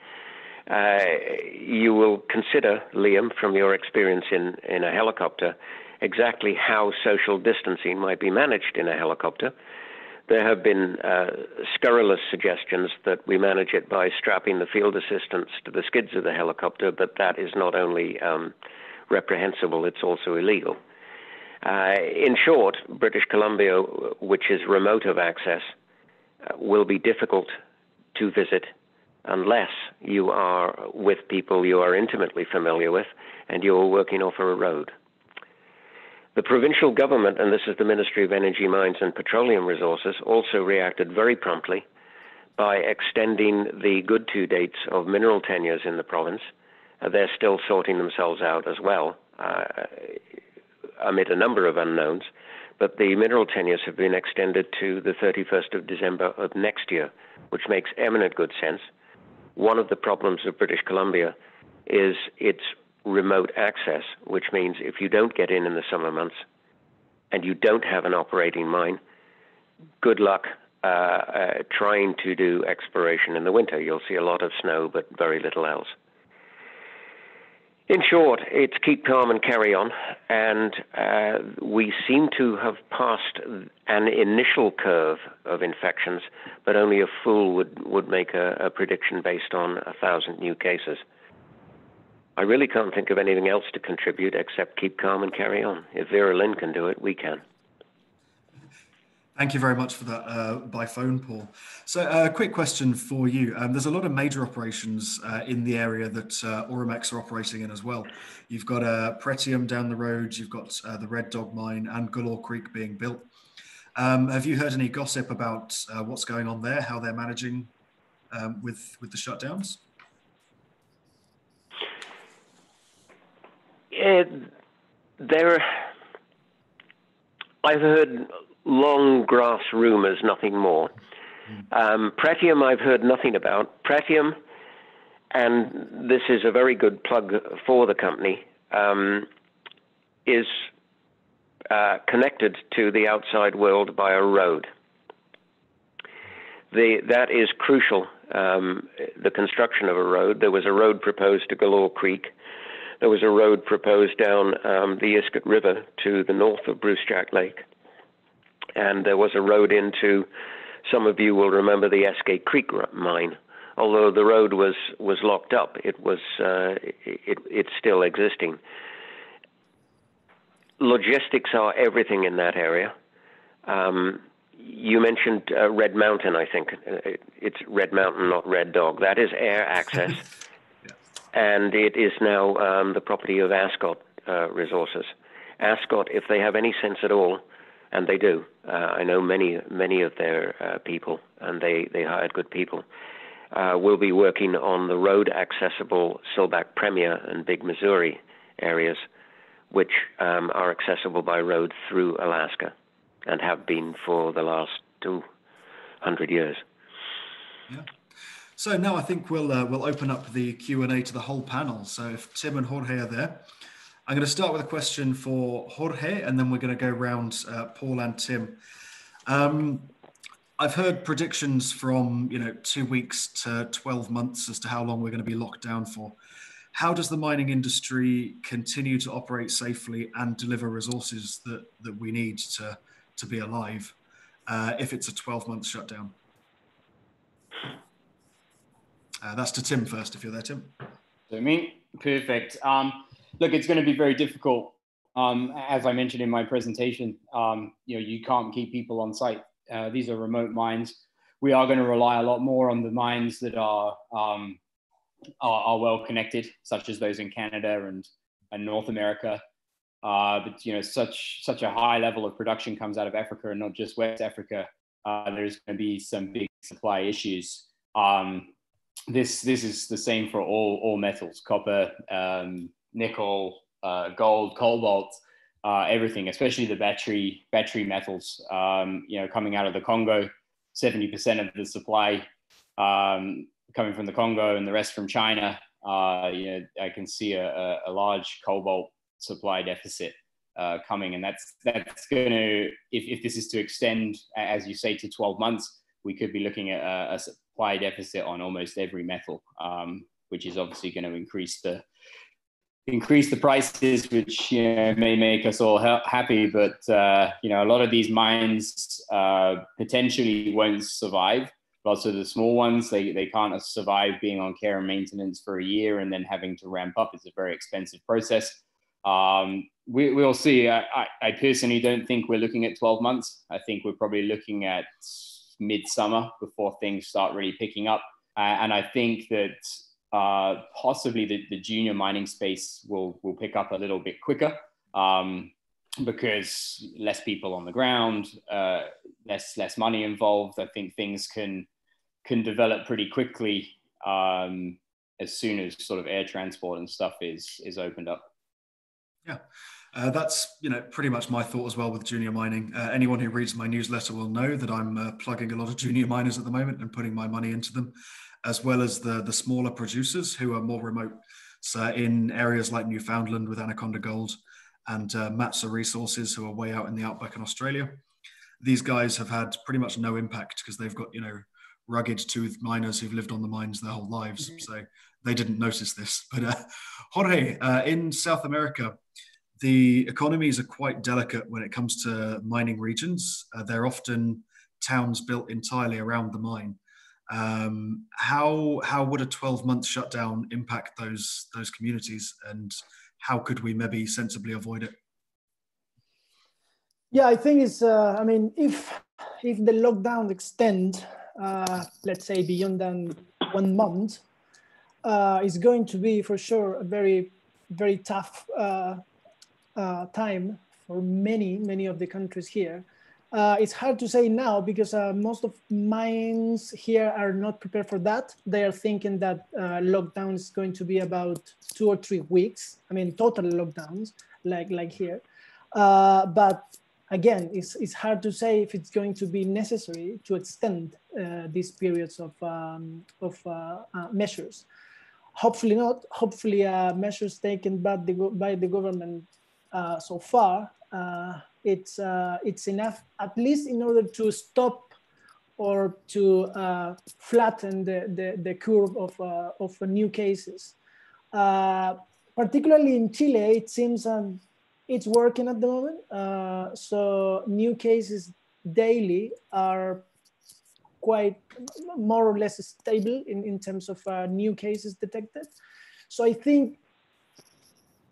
you will consider, Liam, from your experience in a helicopter, exactly how social distancing might be managed in a helicopter. There have been scurrilous suggestions that we manage it by strapping the field assistants to the skids of the helicopter, but that is not only reprehensible, it's also illegal. In short, British Columbia, which is remote of access, will be difficult to visit unless you are with people you are intimately familiar with and you're working off a road. The provincial government, and this is the Ministry of Energy, Mines and Petroleum Resources, also reacted very promptly by extending the good-to dates of mineral tenures in the province. They're still sorting themselves out as well, amid a number of unknowns, but the mineral tenures have been extended to the 31st of December of next year, which makes eminent good sense. One of the problems of British Columbia is its remote access, which means if you don't get in the summer months and you don't have an operating mine, good luck trying to do exploration in the winter. You'll see a lot of snow, but very little else. In short, it's keep calm and carry on, and we seem to have passed an initial curve of infections, but only a fool would make a prediction based on 1,000 new cases. I really can't think of anything else to contribute except keep calm and carry on. If Vera Lynn can do it, we can. Thank you very much for that by phone, Paul. So a quick question for you. There's a lot of major operations in the area that Auramex are operating in as well. You've got Pretium down the road, you've got the Red Dog Mine and Galore Creek being built. Have you heard any gossip about what's going on there, how they're managing with the shutdowns? I've heard long grass rumors, nothing more. Pretium, I've heard nothing about. Pretium, and this is a very good plug for the company, is connected to the outside world by a road. That is crucial, the construction of a road. There was a road proposed to Galore Creek. There was a road proposed down the Iskut River to the north of Brucejack Lake. And there was a road into, some of you will remember, the Eskay Creek mine although the road was locked up, it was it's still existing. Logistics are everything in that area. You mentioned Red Mountain, I think. It's Red Mountain, not Red Dog. That is air access, yeah. And it is now the property of Ascot Resources. Ascot, if they have any sense at all, and they do. I know many of their people, and they hired good people. Will be working on the road-accessible Silback Premier and Big Missouri areas, which are accessible by road through Alaska and have been for the last 200 years. Yeah. So now I think we'll open up the Q&A to the whole panel. So if Tim and Jorge are there, I'm going to start with a question for Jorge, and then we're going to go round Paul and Tim. I've heard predictions from 2 weeks to 12 months as to how long we're going to be locked down for. How does the mining industry continue to operate safely and deliver resources that we need to be alive if it's a 12-month shutdown? That's to Tim first, if you're there, Tim. To me? Perfect. Look, it's going to be very difficult. As I mentioned in my presentation, you can't keep people on site. These are remote mines. We are going to rely a lot more on the mines that are well connected, such as those in Canada and North America. But such a high level of production comes out of Africa and not just West Africa. There's going to be some big supply issues. This is the same for all metals: copper, nickel, gold, cobalt, everything, especially the battery metals. Coming out of the Congo, 70% of the supply coming from the Congo and the rest from China. I can see a large cobalt supply deficit coming, and that's going to, if this is to extend, as you say, to 12 months, we could be looking at a supply deficit on almost every metal, which is obviously going to increase the prices, which may make us all happy, but a lot of these mines potentially won't survive. Lots of the small ones, they can't survive being on care and maintenance for a year and then having to ramp up. It's a very expensive process. We'll see. I personally don't think we're looking at 12 months. I think we're probably looking at midsummer before things start really picking up. And I think that possibly the junior mining space will pick up a little bit quicker because less people on the ground, less money involved. I think things can develop pretty quickly as soon as sort of air transport and stuff is opened up. Yeah, that's pretty much my thought as well with junior mining. Anyone who reads my newsletter will know that I'm plugging a lot of junior miners at the moment and putting my money into them, as well as the smaller producers who are more remote. So in areas like Newfoundland with Anaconda Gold and Matsa Resources, who are way out in the outback in Australia, these guys have had pretty much no impact because they've got, rugged-toothed miners who've lived on the mines their whole lives. Mm-hmm. So they didn't notice this. But Jorge, in South America, the economies are quite delicate when it comes to mining regions. They're often towns built entirely around the mine. How would a 12-month shutdown impact those communities, and how could we maybe sensibly avoid it? Yeah, I think it's, if the lockdown extends, let's say beyond than 1 month, it's going to be for sure a very, very tough time for many of the countries here. It's hard to say now because most of mines here are not prepared for that. They are thinking that lockdown is going to be about 2 or 3 weeks. I mean, total lockdowns like here. But again, it's hard to say if it's going to be necessary to extend these periods of measures. Hopefully not. Hopefully measures taken by the government so far, it's enough, at least in order to stop or to flatten the curve of new cases. Particularly in Chile, it seems it's working at the moment. So new cases daily are quite more or less stable in terms of new cases detected. So I think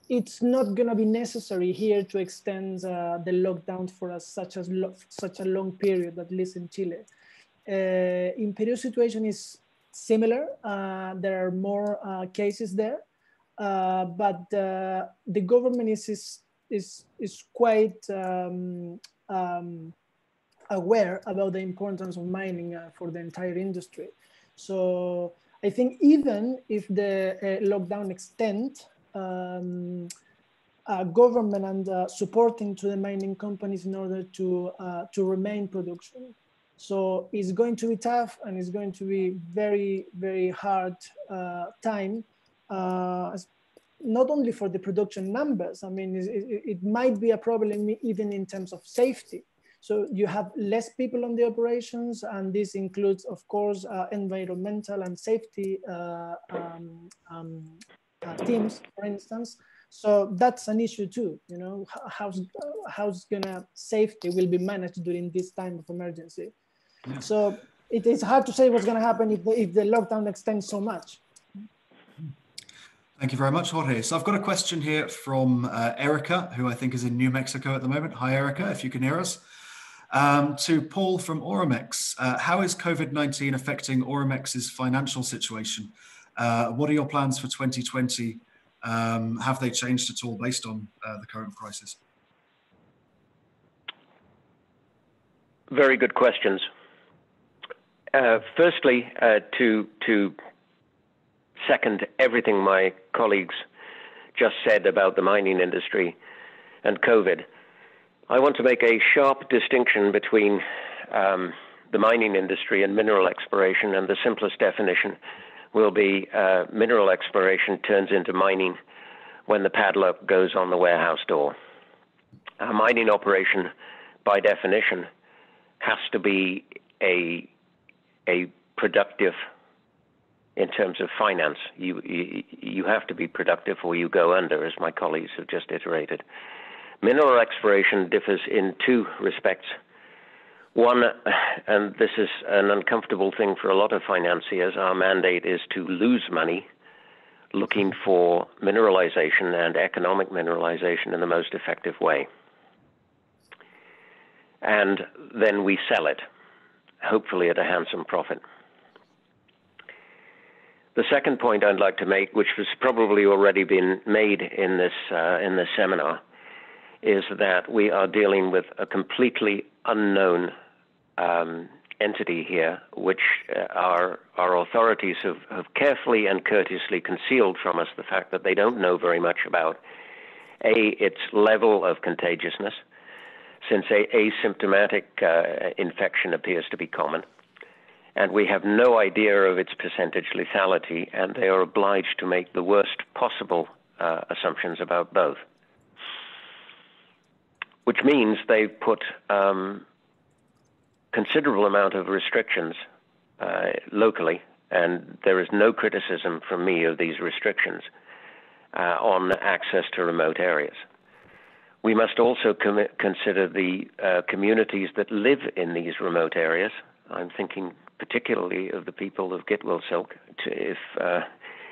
it's not going to be necessary here to extend the lockdown for such a long period, at least in Chile. In Peru, situation is similar. There are more cases there, but the government is quite aware about the importance of mining for the entire industry. So I think even if the lockdown extends, government and supporting to the mining companies in order to remain production. So it's going to be tough, and it's going to be very, very hard time, not only for the production numbers. I mean, it might be a problem even in terms of safety. So you have less people on the operations, and this includes, of course, environmental and safety teams, for instance. So that's an issue too, you know, how's gonna safety will be managed during this time of emergency. Yeah. So it is hard to say what's gonna happen if the lockdown extends so much. Thank you very much, Jorge. So I've got a question here from Erica, who I think is in New Mexico at the moment. Hi, Erica, if you can hear us. To Paul from Auramex, how is COVID-19 affecting Auramex's financial situation? What are your plans for 2020? Have they changed at all based on the current crisis? Very good questions. Firstly, to second everything my colleagues just said about the mining industry and COVID, I want to make a sharp distinction between the mining industry and mineral exploration, and the simplest definition will be mineral exploration turns into mining when the padlock goes on the warehouse door. A mining operation, by definition, has to be a productive in terms of finance. You have to be productive or you go under, as my colleagues have just iterated. Mineral exploration differs in two respects. One, and this is an uncomfortable thing for a lot of financiers, our mandate is to lose money looking for mineralization and economic mineralization in the most effective way. And then we sell it, hopefully at a handsome profit. The second point I'd like to make, which was probably already been made in this seminar, is that we are dealing with a completely unknown entity here, which our authorities have carefully and courteously concealed from us the fact that they don't know very much about, A, its level of contagiousness, since asymptomatic infection appears to be common, and we have no idea of its percentage lethality, and they are obliged to make the worst possible assumptions about both. Which means they've put considerable amount of restrictions locally, and there is no criticism from me of these restrictions on access to remote areas. We must also consider the communities that live in these remote areas. I'm thinking particularly of the people of Gitwil Silk. If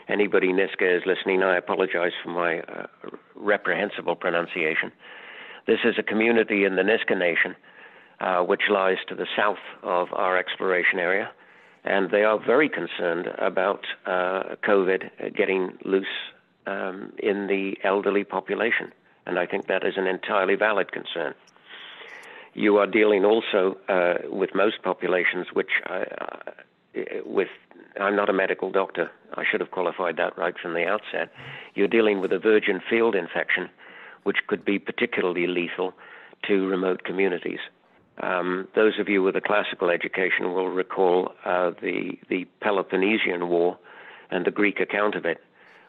anybody in NISCA is listening, I apologize for my reprehensible pronunciation. This is a community in the Nisca Nation, which lies to the south of our exploration area, and they are very concerned about COVID getting loose in the elderly population, and I think that is an entirely valid concern. You are dealing also with most populations, which I'm not a medical doctor. I should have qualified that right from the outset. You're dealing with a virgin field infection, which could be particularly lethal to remote communities. Those of you with a classical education will recall the Peloponnesian War and the Greek account of it,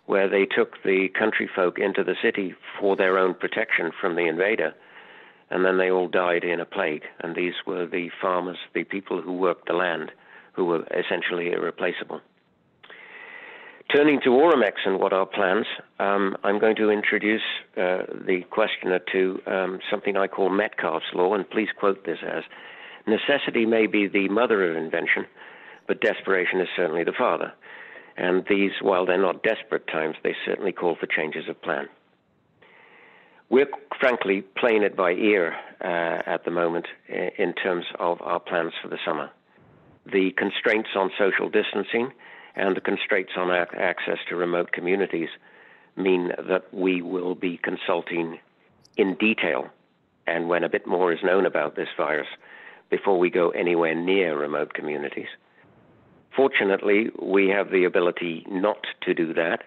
where they took the country folk into the city for their own protection from the invader, and then they all died in a plague. And these were the farmers, the people who worked the land, who were essentially irreplaceable. Turning to Auramex and what are plans, I'm going to introduce the questioner to something I call Metcalfe's Law, and please quote this as, Necessity may be the mother of invention, but desperation is certainly the father. And these, while they're not desperate times, they certainly call for changes of plan. We're frankly playing it by ear at the moment in terms of our plans for the summer. The constraints on social distancing and the constraints on access to remote communities mean that we will be consulting in detail, and when a bit more is known about this virus, before we go anywhere near remote communities. Fortunately, we have the ability not to do that.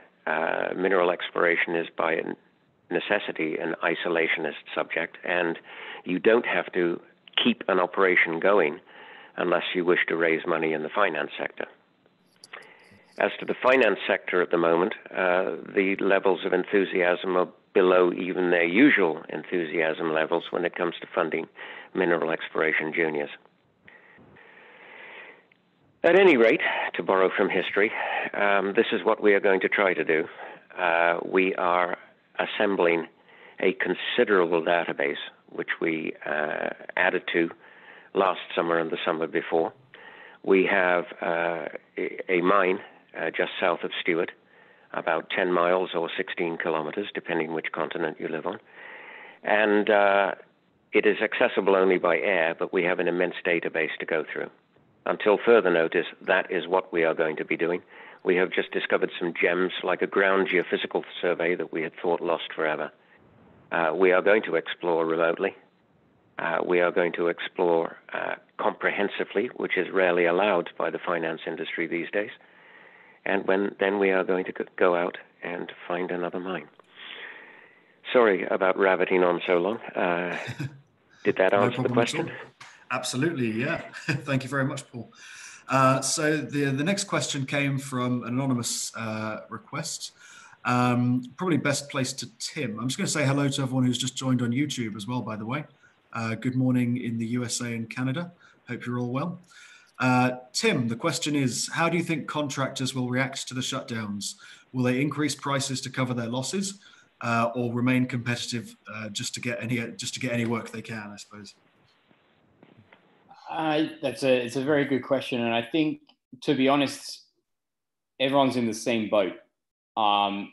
Mineral exploration is by necessity an isolationist subject, and you don't have to keep an operation going unless you wish to raise money in the finance sector. As to the finance sector at the moment, the levels of enthusiasm are below even their usual enthusiasm levels when it comes to funding mineral exploration juniors. At any rate, to borrow from history, this is what we are going to try to do. We are assembling a considerable database, which we added to last summer and the summer before. We have a mine just south of Stewart, about 10 miles or 16 kilometers, depending which continent you live on. And it is accessible only by air, but we have an immense database to go through. Until further notice, that is what we are going to be doing. We have just discovered some gems, like a ground geophysical survey that we had thought lost forever. We are going to explore remotely. We are going to explore comprehensively, which is rarely allowed by the finance industry these days. And then we are going to go out and find another mine. Sorry about rabbiting on so long. Did that answer the question? Absolutely, yeah. Thank you very much, Paul. So the next question came from an anonymous request. Probably best placed to Tim. I'm just going to say hello to everyone who's just joined on YouTube as well, by the way. Good morning in the USA and Canada. Hope you're all well. Tim, the question is, how do you think contractors will react to the shutdowns? Will they increase prices to cover their losses, or remain competitive just to get any work they can? I suppose. It's a very good question, and I think, to be honest, everyone's in the same boat.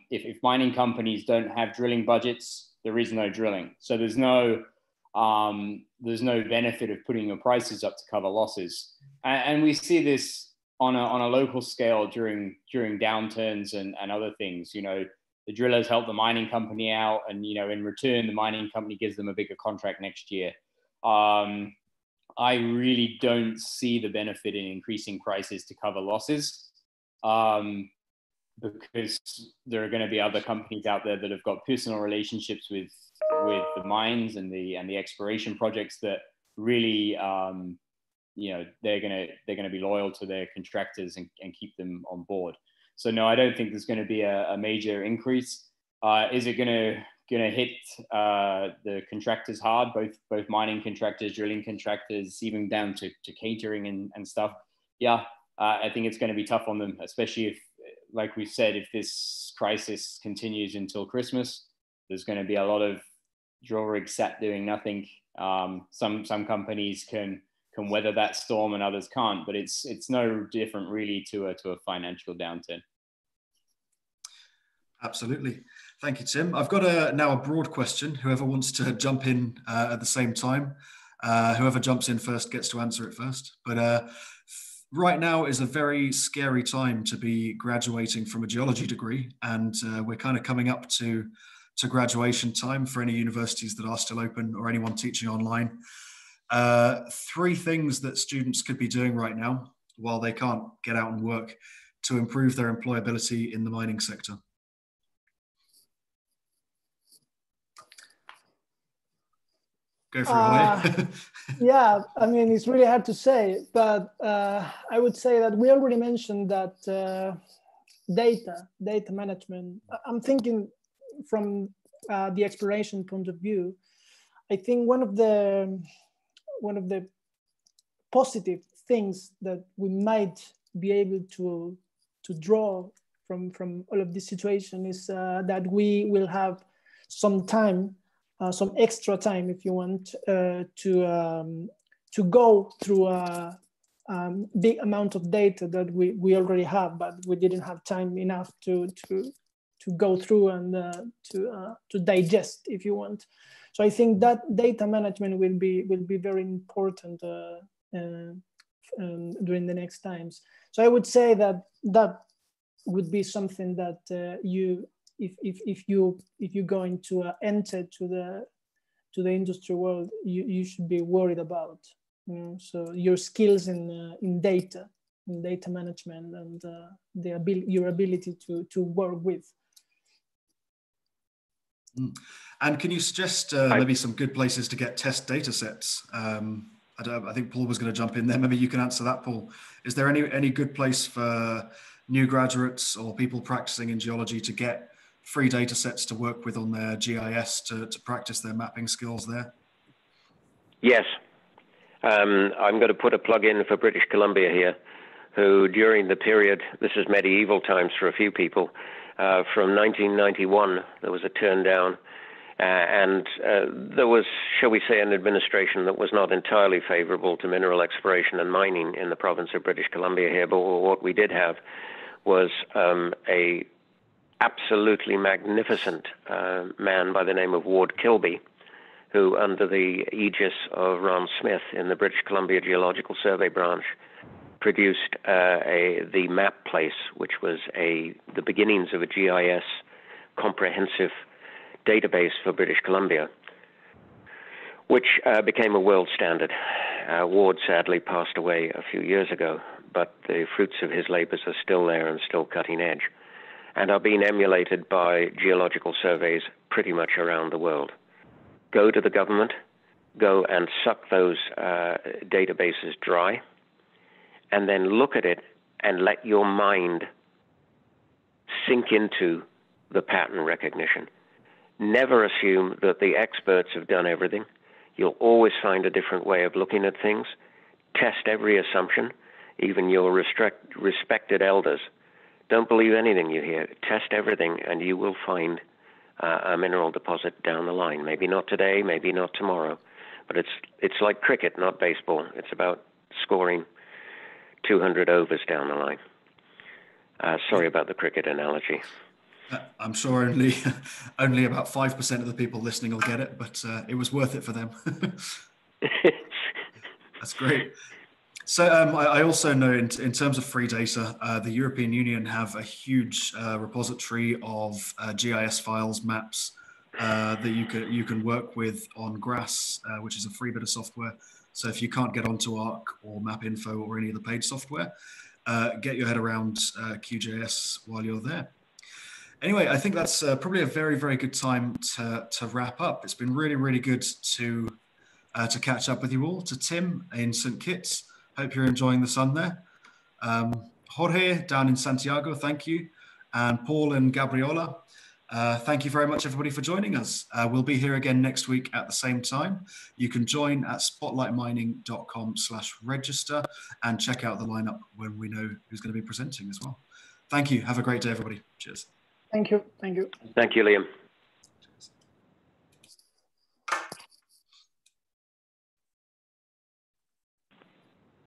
If mining companies don't have drilling budgets, there is no drilling. So there's no benefit of putting your prices up to cover losses. And we see this on a local scale during downturns and other things. You know, the drillers help the mining company out, and, you know, in return, the mining company gives them a bigger contract next year. I really don't see the benefit in increasing prices to cover losses, because there are going to be other companies out there that have got personal relationships with the mines and the exploration projects that really, you know, they're gonna be loyal to their contractors and keep them on board. So no, I don't think there's going to be a major increase. Is it gonna hit the contractors hard? Both mining contractors, drilling contractors, even down to catering and stuff. Yeah, I think it's going to be tough on them, especially if, like we said, if this crisis continues until Christmas. There's going to be a lot of drill rigs sat doing nothing. Some companies can weather that storm and others can't, but it's no different really to a financial downturn. Absolutely. Thank you, Tim. I've got now a broad question. Whoever wants to jump in at the same time, whoever jumps in first gets to answer it first. But right now is a very scary time to be graduating from a geology degree, and we're kind of coming up to graduation time for any universities that are still open or anyone teaching online. Three things that students could be doing right now while they can't get out and work to improve their employability in the mining sector. Go for it, Holly. Yeah, I mean, it's really hard to say, but I would say that we already mentioned that data management. I'm thinking from the exploration point of view, I think one of the positive things that we might be able to draw from all of this situation is that we will have some time, some extra time, if you want, to go through a big amount of data that we already have, but we didn't have time enough to go through and to digest, if you want. So I think that data management will be very important during the next times. So I would say that that would be something that if you're going to enter to the industry world, you should be worried about. You know, so your skills in data management and your ability to work with. And can you suggest maybe some good places to get test data sets? I think Paul was going to jump in there. Maybe you can answer that, Paul. Is there any good place for new graduates or people practicing in geology to get free data sets to work with on their GIS to practice their mapping skills there? Yes. I'm going to put a plug in for British Columbia here, who during the period, this is medieval times for a few people, from 1991, there was a turn down, and there was, shall we say, an administration that was not entirely favorable to mineral exploration and mining in the province of British Columbia here. But what we did have was a absolutely magnificent man by the name of Ward Kilby, who, under the aegis of Ron Smith in the British Columbia Geological Survey branch, produced the map place, which was the beginnings of a GIS comprehensive database for British Columbia, which became a world standard. Ward sadly passed away a few years ago, but the fruits of his labors are still there and still cutting edge, and are being emulated by geological surveys pretty much around the world. Go to the government, go and suck those databases dry, and then look at it and let your mind sink into the pattern recognition. Never assume that the experts have done everything. You'll always find a different way of looking at things. Test every assumption, even your respected elders. Don't believe anything you hear. Test everything, and you will find a mineral deposit down the line. Maybe not today, maybe not tomorrow, but it's like cricket, not baseball. It's about scoring 200 overs down the line. Sorry about the cricket analogy. I'm sure only about 5% of the people listening will get it, but it was worth it for them. That's great. So I also know in terms of free data, the European Union have a huge repository of GIS files, maps that you can work with on GRASS, which is a free bit of software. So if you can't get onto ARC or MapInfo or any of the paid software, get your head around QGIS while you're there. Anyway, I think that's probably a very, very good time to wrap up. It's been really, really good to catch up with you all. To Tim in St. Kitts, hope you're enjoying the sun there. Jorge down in Santiago, thank you. And Paul and Gabriola, thank you very much everybody for joining us. We'll be here again next week at the same time. You can join at spotlightmining.com/register and check out the lineup when we know who's going to be presenting as well. Thank you. Have a great day, everybody. Cheers. Thank you. Thank you. Thank you, Liam.